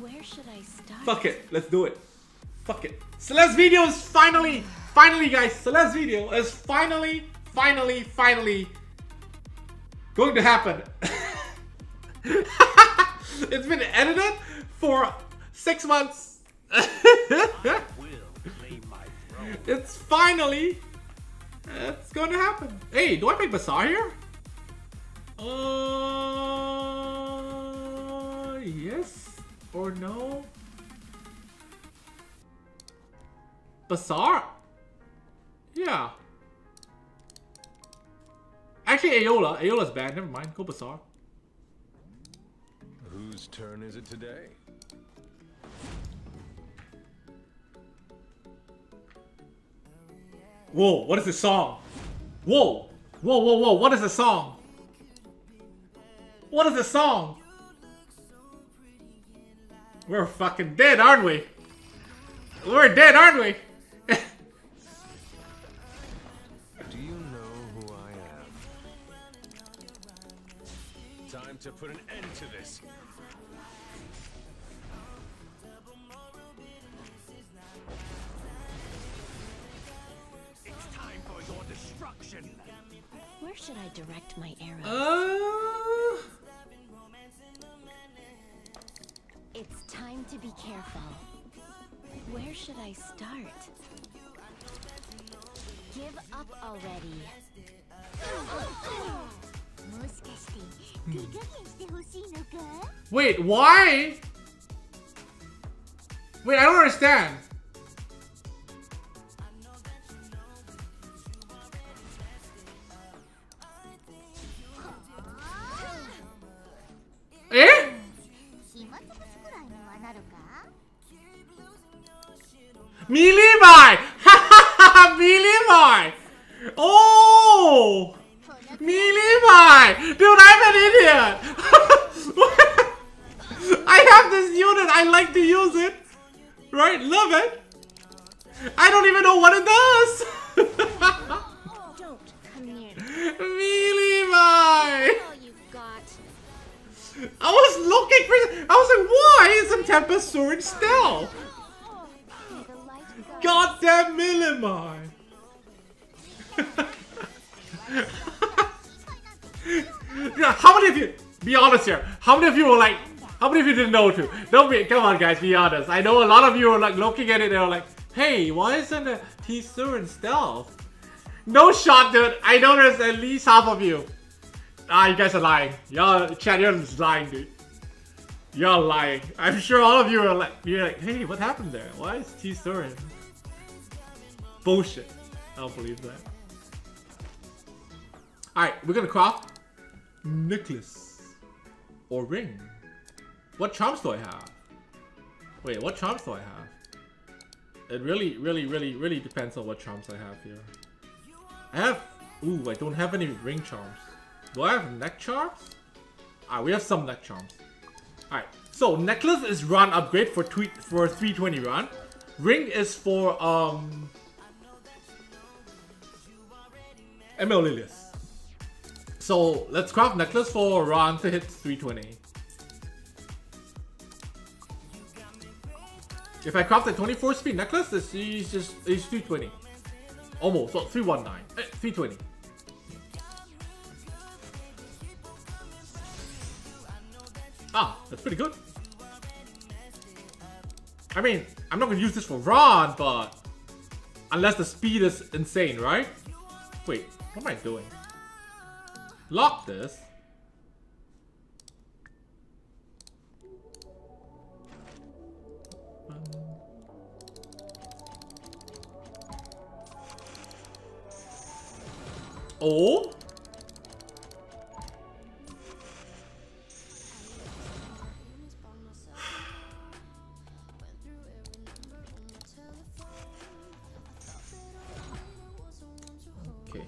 Where should I start? Fuck it, let's do it. Fuck it. Celeste's video is finally, finally guys, Celeste's video is finally, finally, finally going to happen. It's been edited for six months. I will claim my throne. It's finally, it's going to happen. Hey, do I pick Basar here? Uh, yes. Or no? Basar? Yeah. Actually, Aeola. Aeola's bad. Never mind. Go Basar. Whose turn is it today? Whoa, what is this song? Whoa! Whoa, whoa, whoa, what is this song? What is this song? We're fucking dead, aren't we? We're dead, aren't we? Do you know who I am? Time to put an end to this. It's time for your destruction. Where should I direct my arrows? Uh... It's time to be careful. Where should I start? Give up already. Wait, why? Wait, I don't understand. Eh? Milim! Hahaha! Milim! Oh! Milim! Dude, I'm an idiot! I have this unit, I like to use it! Right? Love it! I don't even know what it does! Don't come near me. Milim! I was looking for. I was like, why isn't Tempest Sword still? Goddamn Milimai! Yeah, how many of you? Be honest here. How many of you were like? How many of you didn't know to? Don't be. Come on, guys. Be honest. I know a lot of you are like looking at it and are like, hey, why isn't T Sword stealth? No shot, dude. I know there's at least half of you. Ah, you guys are lying. Y'all, chat, you're lying, dude. Y'all lying. I'm sure all of you are like, you're like, hey, what happened there? Why is T Soren? Bullshit. I don't believe that. Alright, we're gonna craft necklace or ring. What charms do I have? Wait, what charms do I have? It really, really, really, really depends on what charms I have here. I have... Ooh, I don't have any ring charms. Do I have neck charms? Ah, we have some neck charms. Alright, so necklace is Ron upgrade for, for three twenty Ron. Ring is for, um... M L Lilius. So, let's craft necklace for Ron to hit three twenty. If I craft a twenty-four speed necklace, this is just it's three twenty. Almost, so three nineteen. Eh, three twenty. Ah, that's pretty good. I mean, I'm not gonna use this for Ron, but unless the speed is insane, right? Wait, what am I doing? Lock this. Oh? Okay.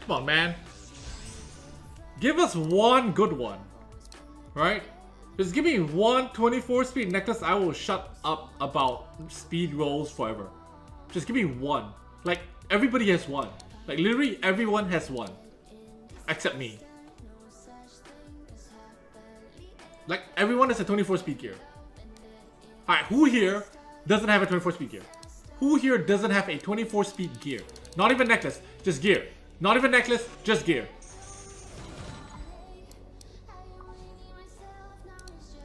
Come on, man. Give us one good one. Right? Just give me one twenty-four speed necklace, I will shut up about speed rolls forever. Just give me one. Like, everybody has one. Like, literally everyone has one. Except me. Like, everyone has a twenty-four speed gear. Alright, who here doesn't have a twenty-four speed gear? Who here doesn't have a twenty-four speed gear? Not even necklace, just gear. Not even necklace, just gear.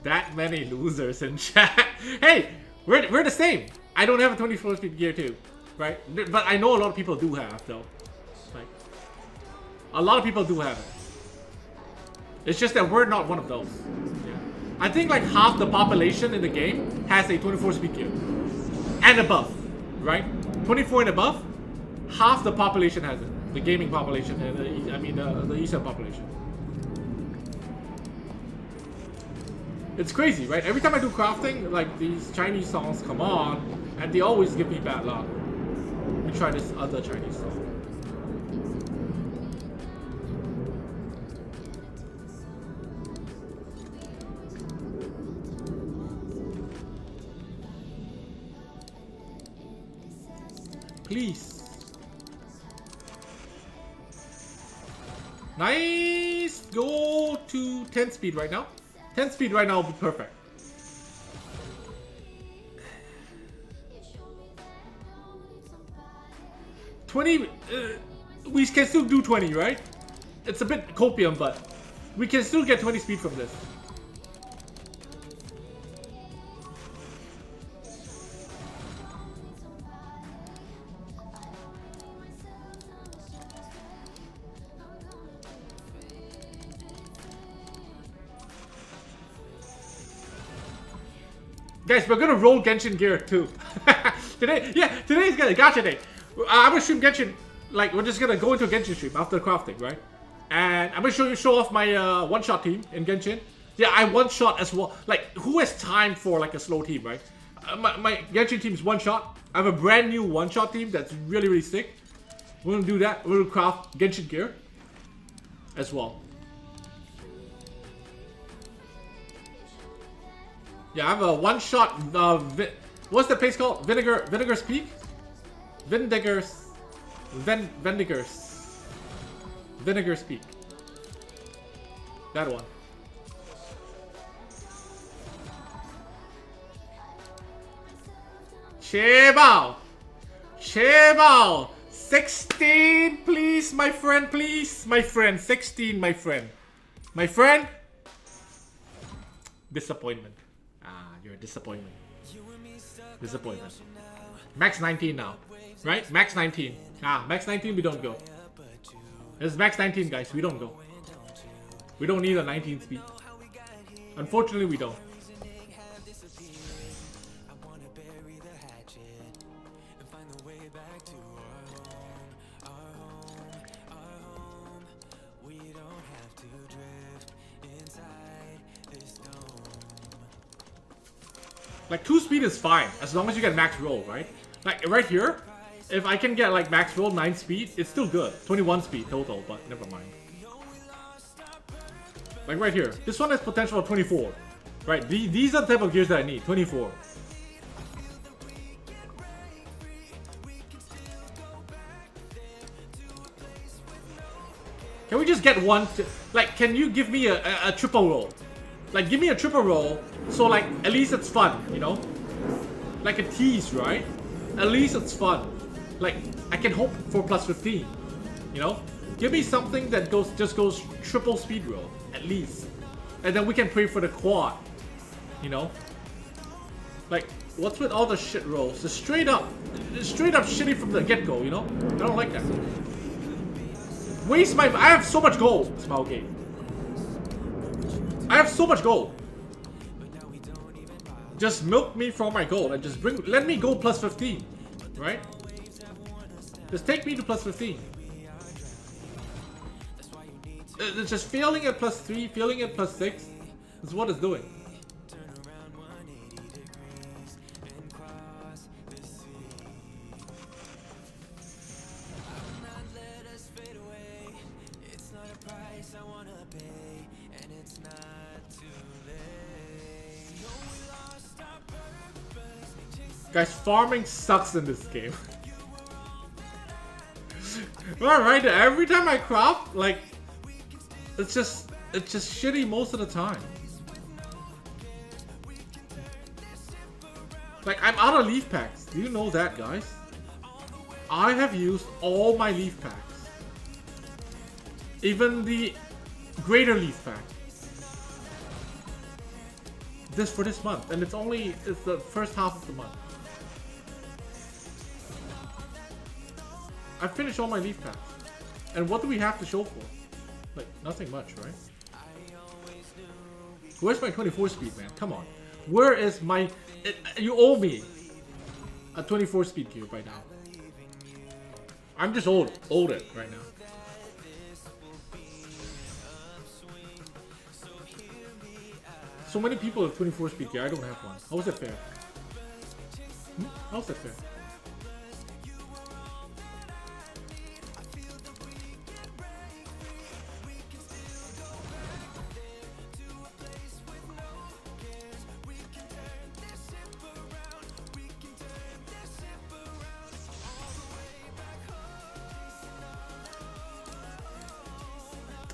That many losers in chat. Hey, we're, we're the same. I don't have a twenty-four speed gear too, right? But I know a lot of people do have though. Like, a lot of people do have it. It's just that we're not one of those. Yeah. I think like half the population in the game has a twenty-four speed gear. And above, right? twenty-four and above, half the population has it. The gaming population, and the, I mean the, the eShop population. It's crazy, right? Every time I do crafting, like these Chinese songs come on, and they always give me bad luck. Let me try this other Chinese song. Please. Nice! Go to ten speed right now. ten speed right now will be perfect. twenty, uh, we can still do twenty, right? It's a bit copium, but we can still get twenty speed from this. Guys, we're gonna roll Genshin gear too. Today, yeah, today's gonna gacha day. Uh, I'm gonna stream Genshin, like we're just gonna go into a Genshin stream after crafting, right? And I'm gonna show you show off my uh, one-shot team in Genshin. Yeah, I one-shot as well. Like, who has time for like a slow team, right? Uh, my, my Genshin team's one-shot. I have a brand new one-shot team that's really, really sick. We're gonna do that. We're gonna craft Genshin gear as well. Yeah, I have a one-shot, uh, what's the place called? Vinegar, Vinegar's Peak? Vindigar's, Ven, Vindigar's, Vinegar's Peak. That one. Chebao! Chebao! sixteen, please, my friend, please, my friend, sixteen, my friend. My friend? Disappointment. You're a disappointment. Disappointment. Max nineteen now, right? Max nineteen. Ah, max nineteen we don't go. It's max nineteen, guys. We don't go. We don't need a nineteen speed. Unfortunately, we don't. Like, two speed is fine, as long as you get max roll, right? Like, right here, if I can get, like, max roll, nine speed, it's still good. twenty-one speed total, but never mind. Like, right here. This one has potential of twenty-four. Right, the, these are the type of gears that I need. twenty-four. Can we just get one? Like, can you give me a, a, a triple roll? Like, give me a triple roll, so, like, at least it's fun, you know? Like a tease, right? At least it's fun. Like, I can hope for plus fifteen, you know? Give me something that goes just goes triple speed roll, at least. And then we can pray for the quad, you know? Like, what's with all the shit rolls? The straight up, straight up shitty from the get-go, you know? I don't like that. Waste my- I have so much gold, Smile Game. I have so much gold. Just milk me for my gold and just bring. Let me go plus fifteen, right? Just take me to plus fifteen. It's just failing at plus three, failing at plus six. Is what it's doing. Guys, farming sucks in this game. Alright, every time I crop, like, it's just, it's just shitty most of the time. Like, I'm out of leaf packs. Do you know that, guys? I have used all my leaf packs. Even the greater leaf pack. This for this month, and it's only, it's the first half of the month. I finished all my leaf packs. And what do we have to show for? Like, nothing much, right? Where's my twenty-four speed, man? Come on. Where is my... It, you owe me a twenty-four speed gear by now. I'm just old. Old it right now. So many people have twenty-four speed gear. I don't have one. How is that fair? Hmm? How is that fair?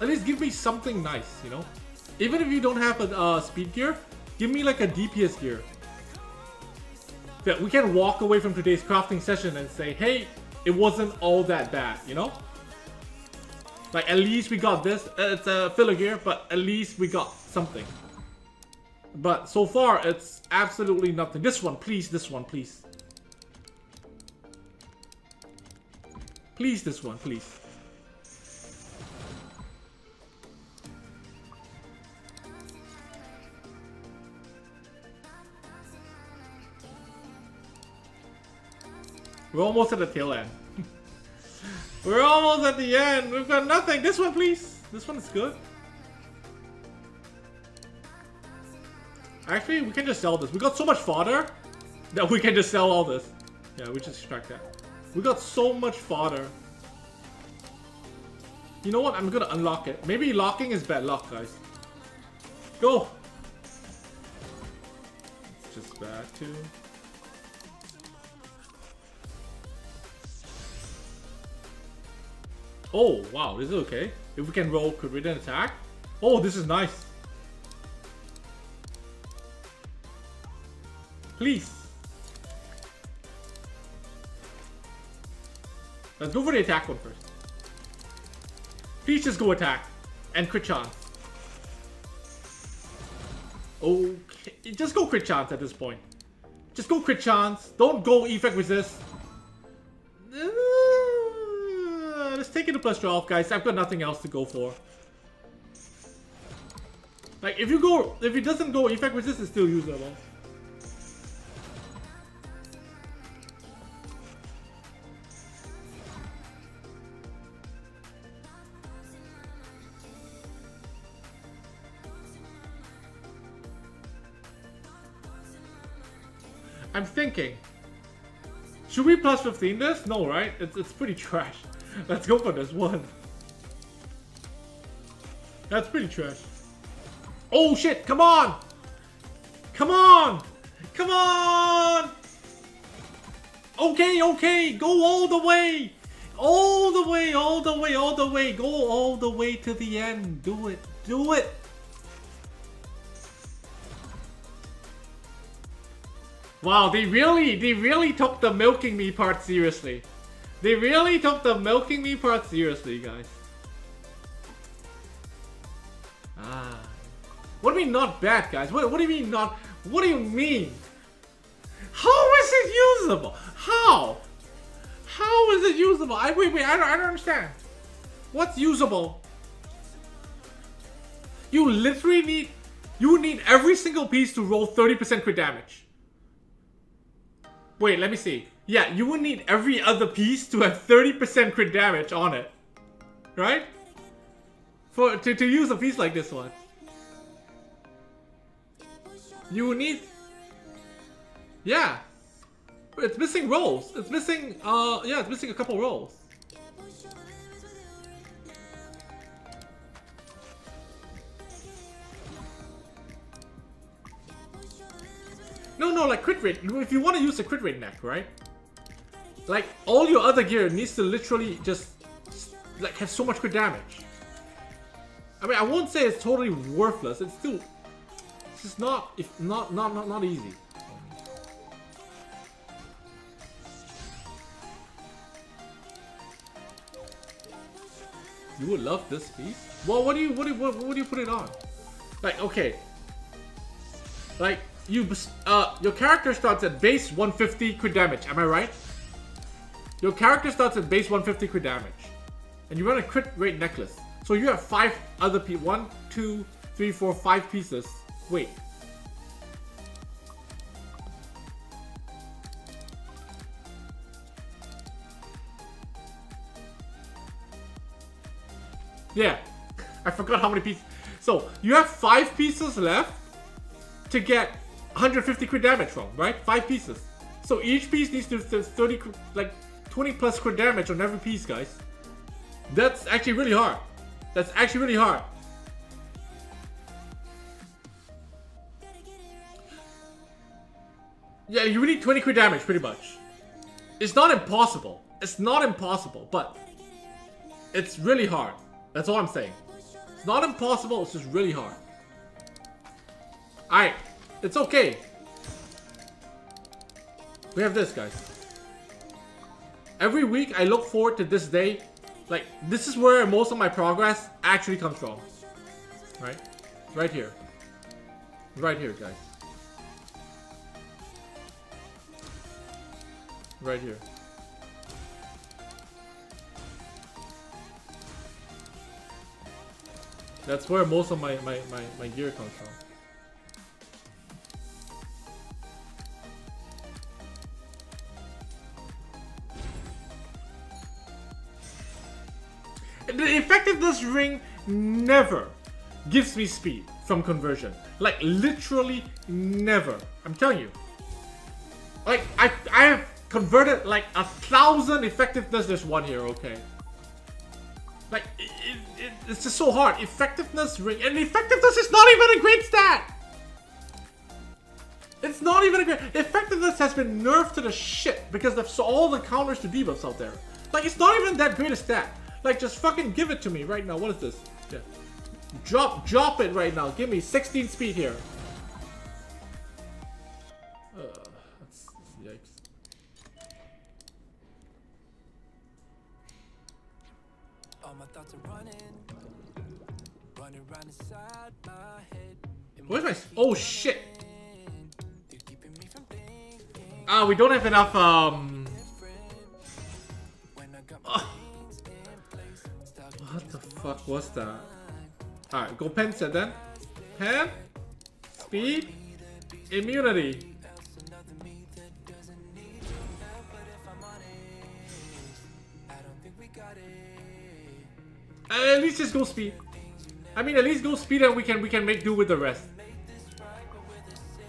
At least give me something nice, you know? Even if you don't have a uh, speed gear, give me like a D P S gear. That we can walk away from today's crafting session and say, hey, it wasn't all that bad, you know? Like, at least we got this. It's a filler gear, but at least we got something. But so far, it's absolutely nothing. This one, please, this one, please. Please, this one, please. We're almost at the tail end. We're almost at the end. We've got nothing. This one, please. This one is good. Actually, we can just sell this. We got so much fodder that we can just sell all this. Yeah, we just extract that. We got so much fodder. You know what? I'm gonna unlock it. Maybe locking is bad luck, guys. Go. It's just bad too. Oh, wow, this is okay. If we can roll, could we then attack? Oh, this is nice. Please. Let's go for the attack one first. Please just go attack. And crit chance. Okay, just go crit chance at this point. Just go crit chance. Don't go effect resist. Uh, let's take it to plus twelve, guys. I've got nothing else to go for. Like, if you go, if it doesn't go effect resist, it's still usable. I'm thinking, should we plus fifteen this? No, right? It's, it's pretty trash. Let's go for this one. That's pretty trash. Oh shit, come on! Come on! Come on! Okay, okay, go all the way! All the way, all the way, all the way! Go all the way to the end! Do it, do it! Wow, they really, they really took the milking me part seriously. They really took the milking me part seriously, guys. Ah. What do you mean not bad, guys? What, what do you mean not... What do you mean? How is it usable? How? How is it usable? I, wait, wait, I don't, I don't understand. What's usable? You literally need... You need every single piece to roll thirty percent crit damage. Wait, let me see. Yeah, you would need every other piece to have thirty percent crit damage on it. Right? For to, to use a piece like this one. You would need... Yeah. It's missing rolls. It's missing... Uh, yeah, it's missing a couple rolls. No, no, like crit rate. If you want to use the crit rate neck, right? Like, all your other gear needs to literally just, like, have so much crit damage. I mean, I won't say it's totally worthless. It's still, it's just not, if not, not, not, not easy. You would love this piece. Well, what do you, what do, what, what do you put it on? Like, okay, like. You, uh, your character starts at base one fifty crit damage, am I right? Your character starts at base one fifty crit damage. And you run a crit rate necklace. So you have five other pieces. One, two, three, four, five pieces. Wait. Yeah. I forgot how many pieces. So, you have five pieces left to get one hundred fifty crit damage from, right? Five pieces. So each piece needs to do thirty, like twenty plus crit damage on every piece, guys. That's actually really hard. That's actually really hard. Yeah, you really need twenty crit damage, pretty much. It's not impossible. It's not impossible, but it's really hard. That's all I'm saying. It's not impossible, it's just really hard. Alright. It's okay. We have this, guys. Every week, I look forward to this day. Like, this is where most of my progress actually comes from. Right? Right here. Right here, guys. Right here. That's where most of my, my, my, my gear comes from. The effectiveness ring never gives me speed from conversion. Like, literally never. I'm telling you. Like, I, I have converted like a thousand effectiveness. There's one here, okay. Like, it, it, it, it's just so hard. Effectiveness ring. And effectiveness is not even a great stat. It's not even a great. Effectiveness has been nerfed to the shit because of all the counters to debuffs out there. Like, it's not even that great a stat. Like, just fucking give it to me right now. What is this? Yeah. Drop, drop it right now. Give me sixteen speed here. Uh, that's, yikes. All my thoughts are running, running around inside my head. Where's my? Oh shit! You're keeping me from things Ah, we don't have enough, um... Oh. What the fuck was that? Alright, go Pen set then. Pen. Speed. Immunity. At least just go speed. I mean, at least go speed and we can we can make do with the rest.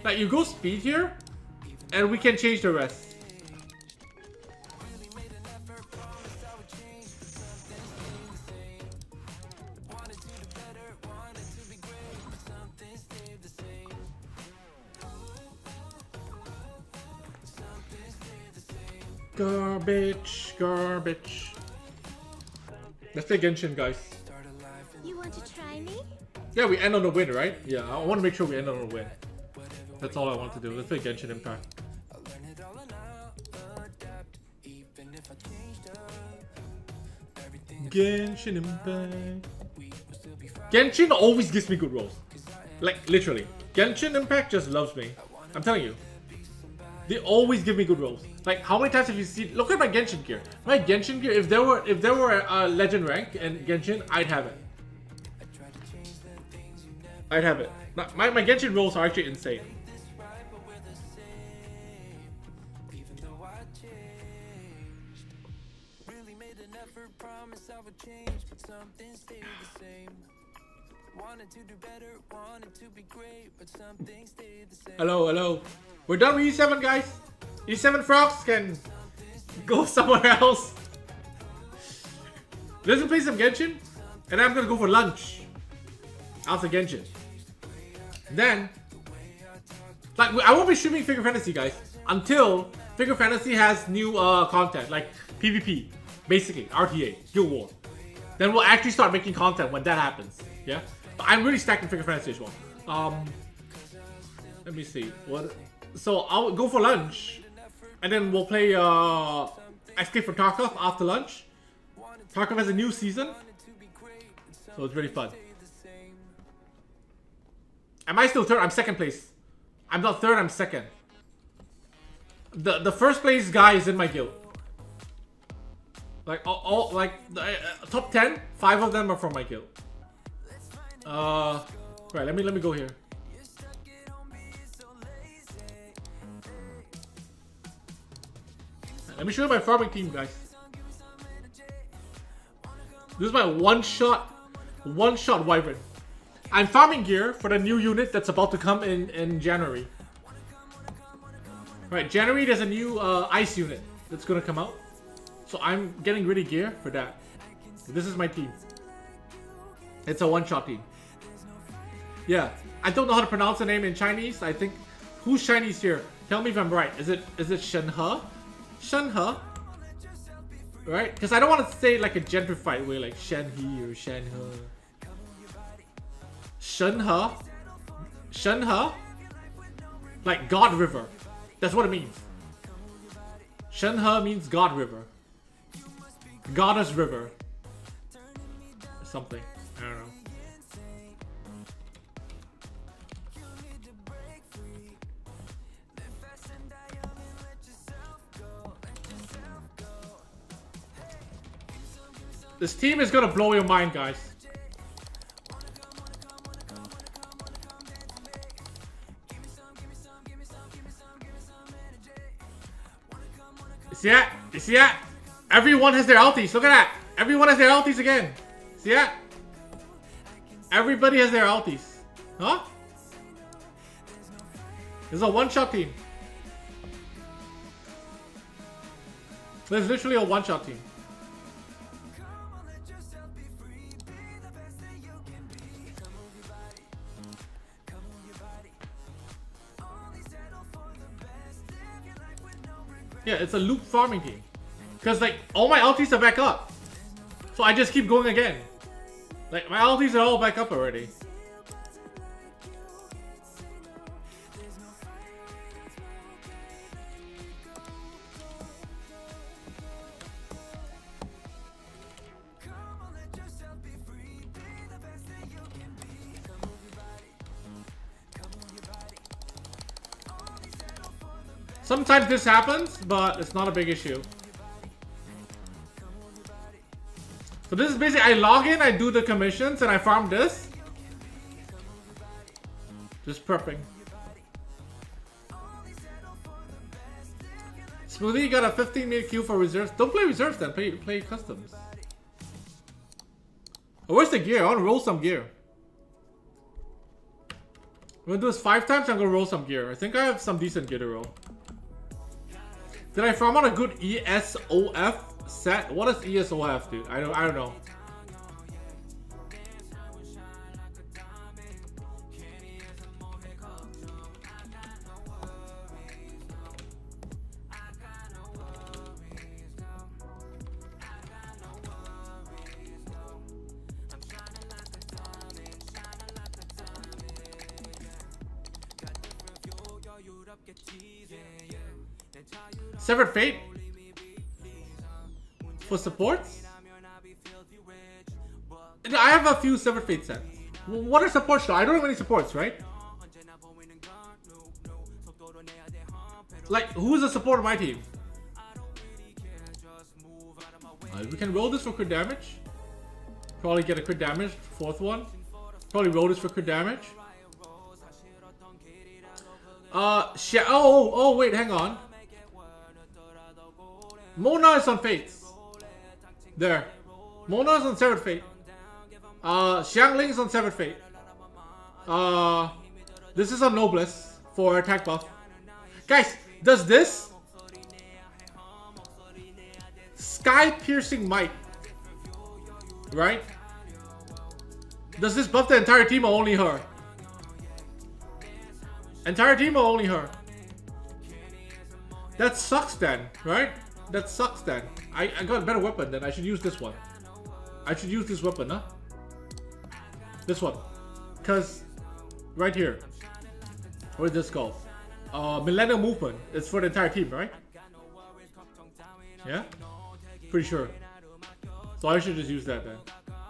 Like, you go speed here, and we can change the rest. Garbage, garbage. Let's play Genshin, guys. You want to try me? Yeah, we end on a win, right? Yeah, I want to make sure we end on a win. That's all I want to do. Let's play Genshin Impact. Genshin Impact. Genshin always gives me good rolls. Like, literally. Genshin Impact just loves me. I'm telling you. They always give me good rolls. Like, how many times have you seen... Look at my Genshin gear. My Genshin gear, if there were if there were a, a legend rank in Genshin, I'd have it. I'd have it. My, my Genshin rolls are actually insane. Hello, hello. We're done with E seven, guys. E seven frogs can go somewhere else. Let's play some Genshin, and I'm gonna go for lunch after Genshin. Then, like, I won't be streaming Figure Fantasy, guys, until Figure Fantasy has new uh, content, like PvP, basically, R T A, Guild War. Then we'll actually start making content when that happens, yeah? But I'm really stacking Figure Fantasy as well. Um, let me see, what? So I'll go for lunch, and then we'll play uh, Escape from Tarkov after lunch. Tarkov has a new season, so it's really fun. Am I still third? I'm second place. I'm not third, I'm second. The the first place guy is in my guild. Like, all, all like, uh, top ten, five of them are from my guild. Uh, right, let me, let me go here. Let me show you my farming team, guys. This is my one-shot, one-shot wyvern. I'm farming gear for the new unit that's about to come in in January. Right, January there's a new uh, ice unit that's gonna come out. So I'm getting ready gear for that. This is my team. It's a one-shot team. Yeah, I don't know how to pronounce the name in Chinese. I think who's Chinese here? Tell me if I'm right. Is it is it Shenhe? Shenhe, right? Because I don't want to say like a gentrified way, like Shenhe or Shenhe. Shenhe, Shenhe, like God River. That's what it means. Shenhe means God River, Goddess River, or something. I don't know. This team is gonna blow your mind, guys. See that? You see that? Everyone has their ulties. Look at that. Everyone has their ulties again. See that? Everybody has their ulties. Huh? This is a one-shot team. There's literally a one-shot team. Yeah, it's a loop farming team. Because, like, all my ulties are back up. So I just keep going again. Like, my ulties are all back up already. Sometimes this happens, but it's not a big issue. So this is basically, I log in, I do the commissions, and I farm this. Just prepping. Smoothie got a fifteen minute queue for reserves. Don't play reserves then, play, play customs. Oh, where's the gear? I want to roll some gear. I'm going to do this five times, I'm going to roll some gear. I think I have some decent gear to roll. Did I farm on a good E S O F set? What is E S O F, dude? I don't, I don't know. Severed Fate for supports? I have a few Severed Fate sets. What are supports though? I don't have any supports, right? Like, who's a support on my team? Uh, we can roll this for crit damage. Probably get a crit damage, fourth one. Probably roll this for crit damage. Uh, sh oh, oh, oh, wait, hang on. Mona is on Fates. There. Mona is on Severed Fate. Uh, Xiangling is on Severed Fate. Uh, this is on Noblesse for attack buff. Guys, does this Sky Piercing Might, right? Does this buff the entire team or only her? Entire team or only her? That sucks then, right? That sucks then. I, I got a better weapon then. I should use this one. I should use this weapon, huh? This one. Because right here. Where did this go? Uh, Millennial Movement. It's for the entire team, right? Yeah? Pretty sure. So I should just use that then.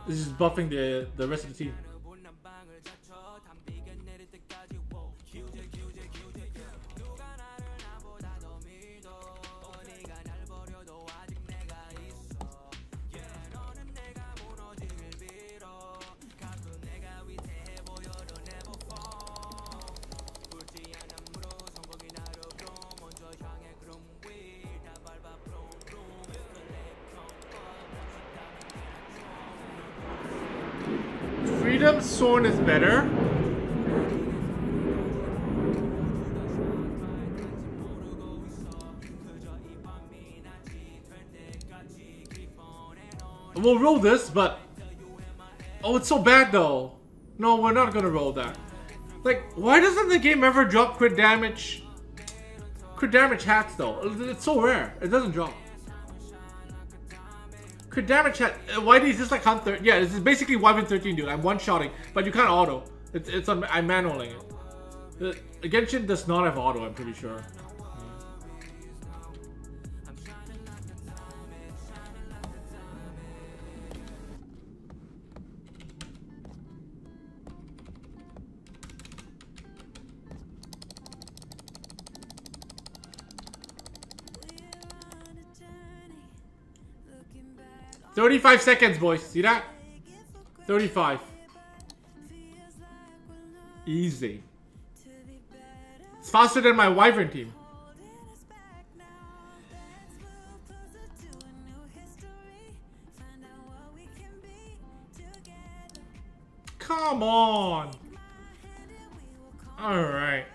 This is buffing the, the rest of the team. Freedom Sword is better. We'll roll this, but oh, it's so bad though. No, we're not gonna roll that. Like, why doesn't the game ever drop crit damage? Crit damage hats though. It's so rare. It doesn't drop. Crit damage hat. Why is this like Hunt thirteen? Yeah, this is basically Y V thirteen, dude. I'm one-shotting, but you can't auto. It's, it's on, I'm manualing it. The, the Genshin does not have auto, I'm pretty sure. thirty-five seconds, boys. See that? thirty-five. Easy. It's faster than my Wyvern team. Come on. All right.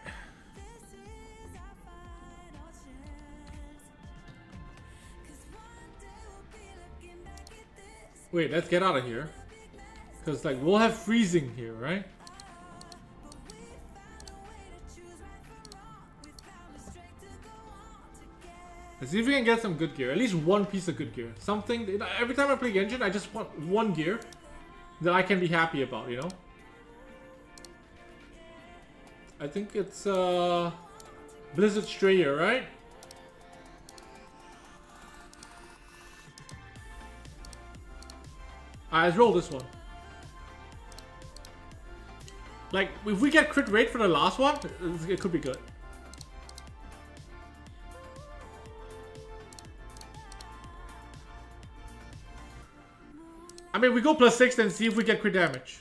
Wait, let's get out of here. Because, like, we'll have freezing here, right? Let's see if we can get some good gear. At least one piece of good gear. Something... Every time I play Genshin, I just want one gear that I can be happy about, you know? I think it's, uh... Blizzard Strayer, right? Alright, let's roll this one. Like, if we get crit rate for the last one, it could be good. I mean, we go plus six and see if we get crit damage.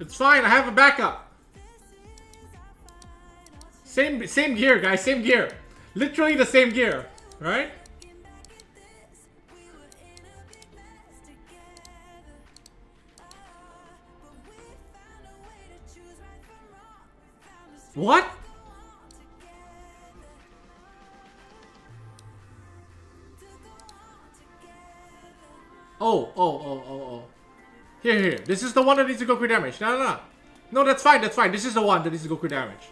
It's fine, I have a backup. Same same gear, guys, same gear. Literally the same gear, right? What? Oh, oh, oh, oh, oh. Here, here. This is the one that needs to go crit damage. No, no, no. No, that's fine. That's fine. This is the one that needs to go crit damage.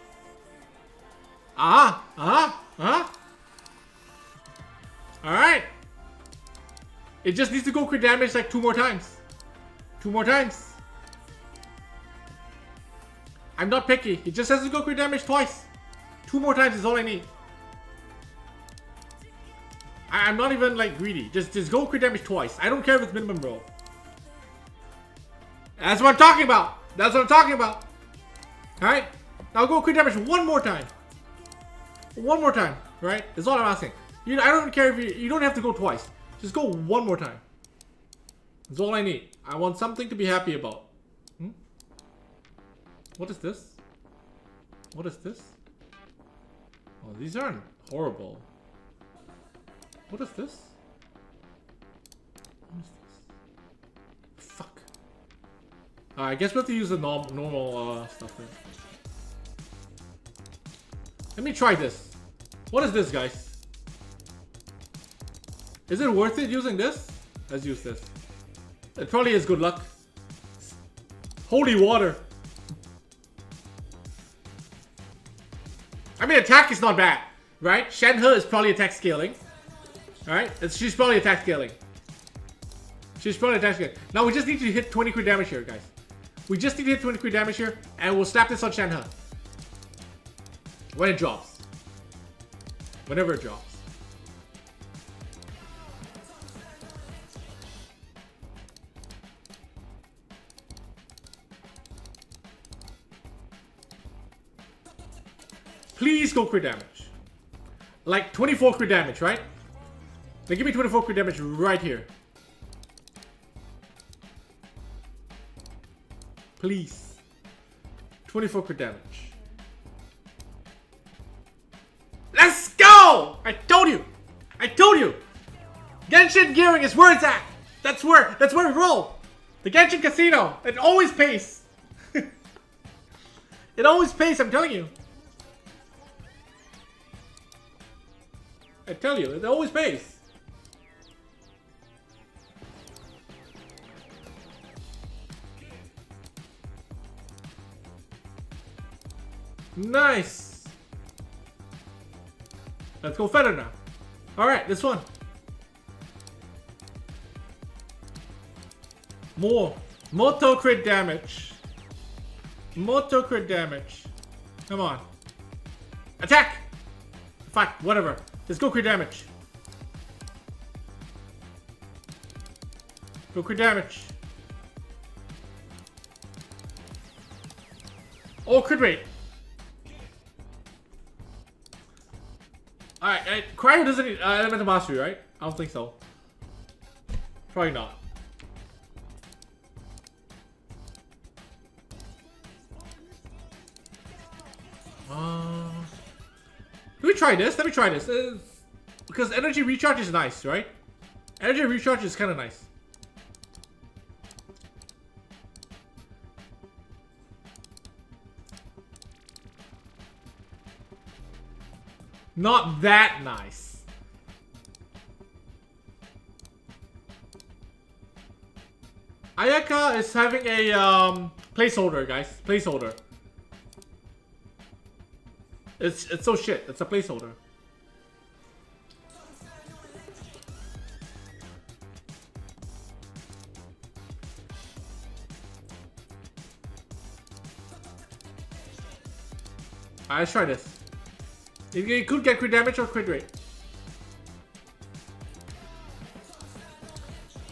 Ah, ah, ah. All right. It just needs to go crit damage like two more times. Two more times. I'm not picky. It just has to go crit damage twice. Two more times is all I need. I I'm not even like greedy. Just, just go crit damage twice. I don't care if it's minimum roll. That's what I'm talking about. That's what I'm talking about. Alright. Now go crit damage one more time. One more time. Right? That's all I'm asking. You, I don't care if you... You don't have to go twice. Just go one more time. That's all I need. I want something to be happy about. Hmm? What is this? What is this? Oh, these aren't horrible. What is this? What is this? Alright, I guess we have to use the norm normal uh, stuff here. Let me try this. What is this, guys? Is it worth it using this? Let's use this. It probably is good luck. Holy water. I mean, attack is not bad, right? Shenhe is probably attack scaling. Alright, she's probably attack scaling. She's probably attack scaling. Now we just need to hit twenty crit damage here, guys. We just need to hit twenty crit damage here, and we'll slap this on Shenhe. When it drops. Whenever it drops. Please go crit damage. Like twenty-four crit damage, right? Now give me twenty-four crit damage right here. Please. twenty-four crit damage. Let's go! I told you! I told you! Genshin gearing is where it's at! That's where, that's where we roll! The Genshin Casino! It always pays! It always pays, I'm telling you! I tell you, it always pays! Nice! Let's go further now. Alright, this one. More. Moto crit damage. Moto crit damage. Come on. Attack! Fuck, whatever. Let's go crit damage. Go crit damage. Oh, crit rate. Alright, uh, Cryo doesn't need uh, elemental mastery, right? I don't think so. Probably not. Uh, can we try this? Let me try this. Uh, because energy recharge is nice, right? Energy recharge is kind of nice. Not that nice. Ayaka is having a um, placeholder, guys. Placeholder. It's it's so shit. It's a placeholder. Alright, let's try this. It could get crit damage or crit rate.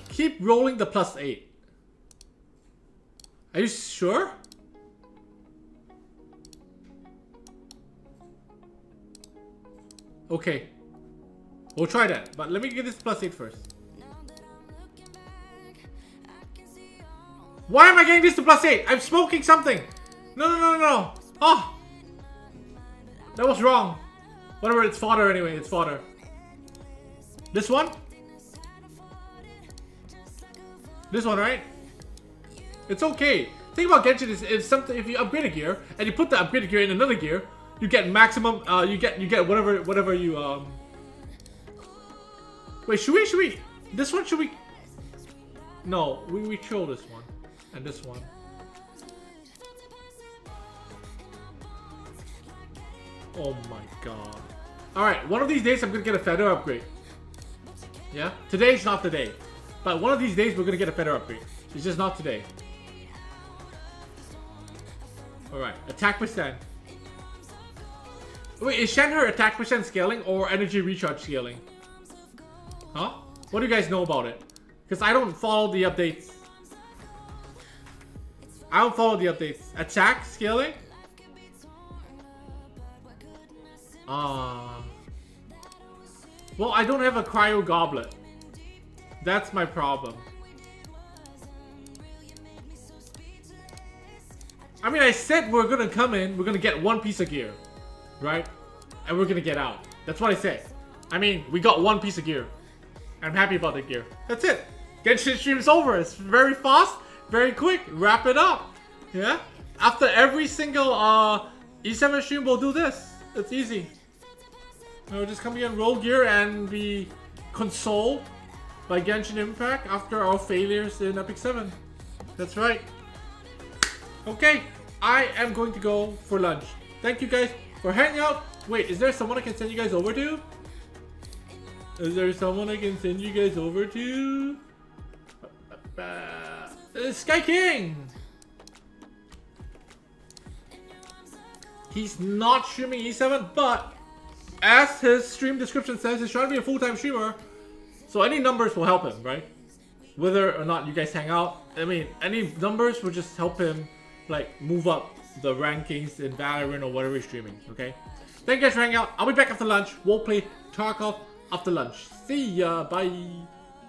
Keep rolling the plus eight. Are you sure? Okay. We'll try that, but let me get this plus eight first. Why am I getting this to plus eight? I'm smoking something! No, no, no, no, no! Oh! That was wrong. Whatever, it's fodder anyway, it's fodder. This one? This one, right? It's okay. Think about Genshin is if something if you upgrade a gear and you put the upgraded gear in another gear, you get maximum uh you get you get whatever whatever you um Wait, should we should we this one should we No, we, we chill this one and this one. Oh my god. Alright, one of these days I'm gonna get a feather upgrade. Yeah? Today's not the day. But one of these days we're gonna get a feather upgrade. It's just not today. Alright, attack percent. Wait, is Shenhe attack percent scaling or energy recharge scaling? Huh? What do you guys know about it? Because I don't follow the updates. I don't follow the updates. Attack scaling? Ah. Uh, well, I don't have a cryo goblet. That's my problem. I mean, I said we're gonna come in, we're gonna get one piece of gear, right? And we're gonna get out. That's what I said. I mean, we got one piece of gear. I'm happy about the gear. That's it. Genshin stream's over. It's very fast, very quick. Wrap it up. Yeah? After every single uh, E seven stream, we'll do this. It's easy. We'll just come here and roll gear and be consoled by Genshin Impact after our failures in Epic Seven. That's right. Okay, I am going to go for lunch. Thank you guys for hanging out. Wait, is there someone I can send you guys over to? Is there someone I can send you guys over to? Uh, Sky King! He's not streaming E seven, but as his stream description says, he's trying to be a full-time streamer. So any numbers will help him, right? Whether or not you guys hang out. I mean, any numbers will just help him, like, move up the rankings in Valorant or whatever he's streaming, okay? Thank you guys for hanging out. I'll be back after lunch. We'll play Tarkov after lunch. See ya. Bye.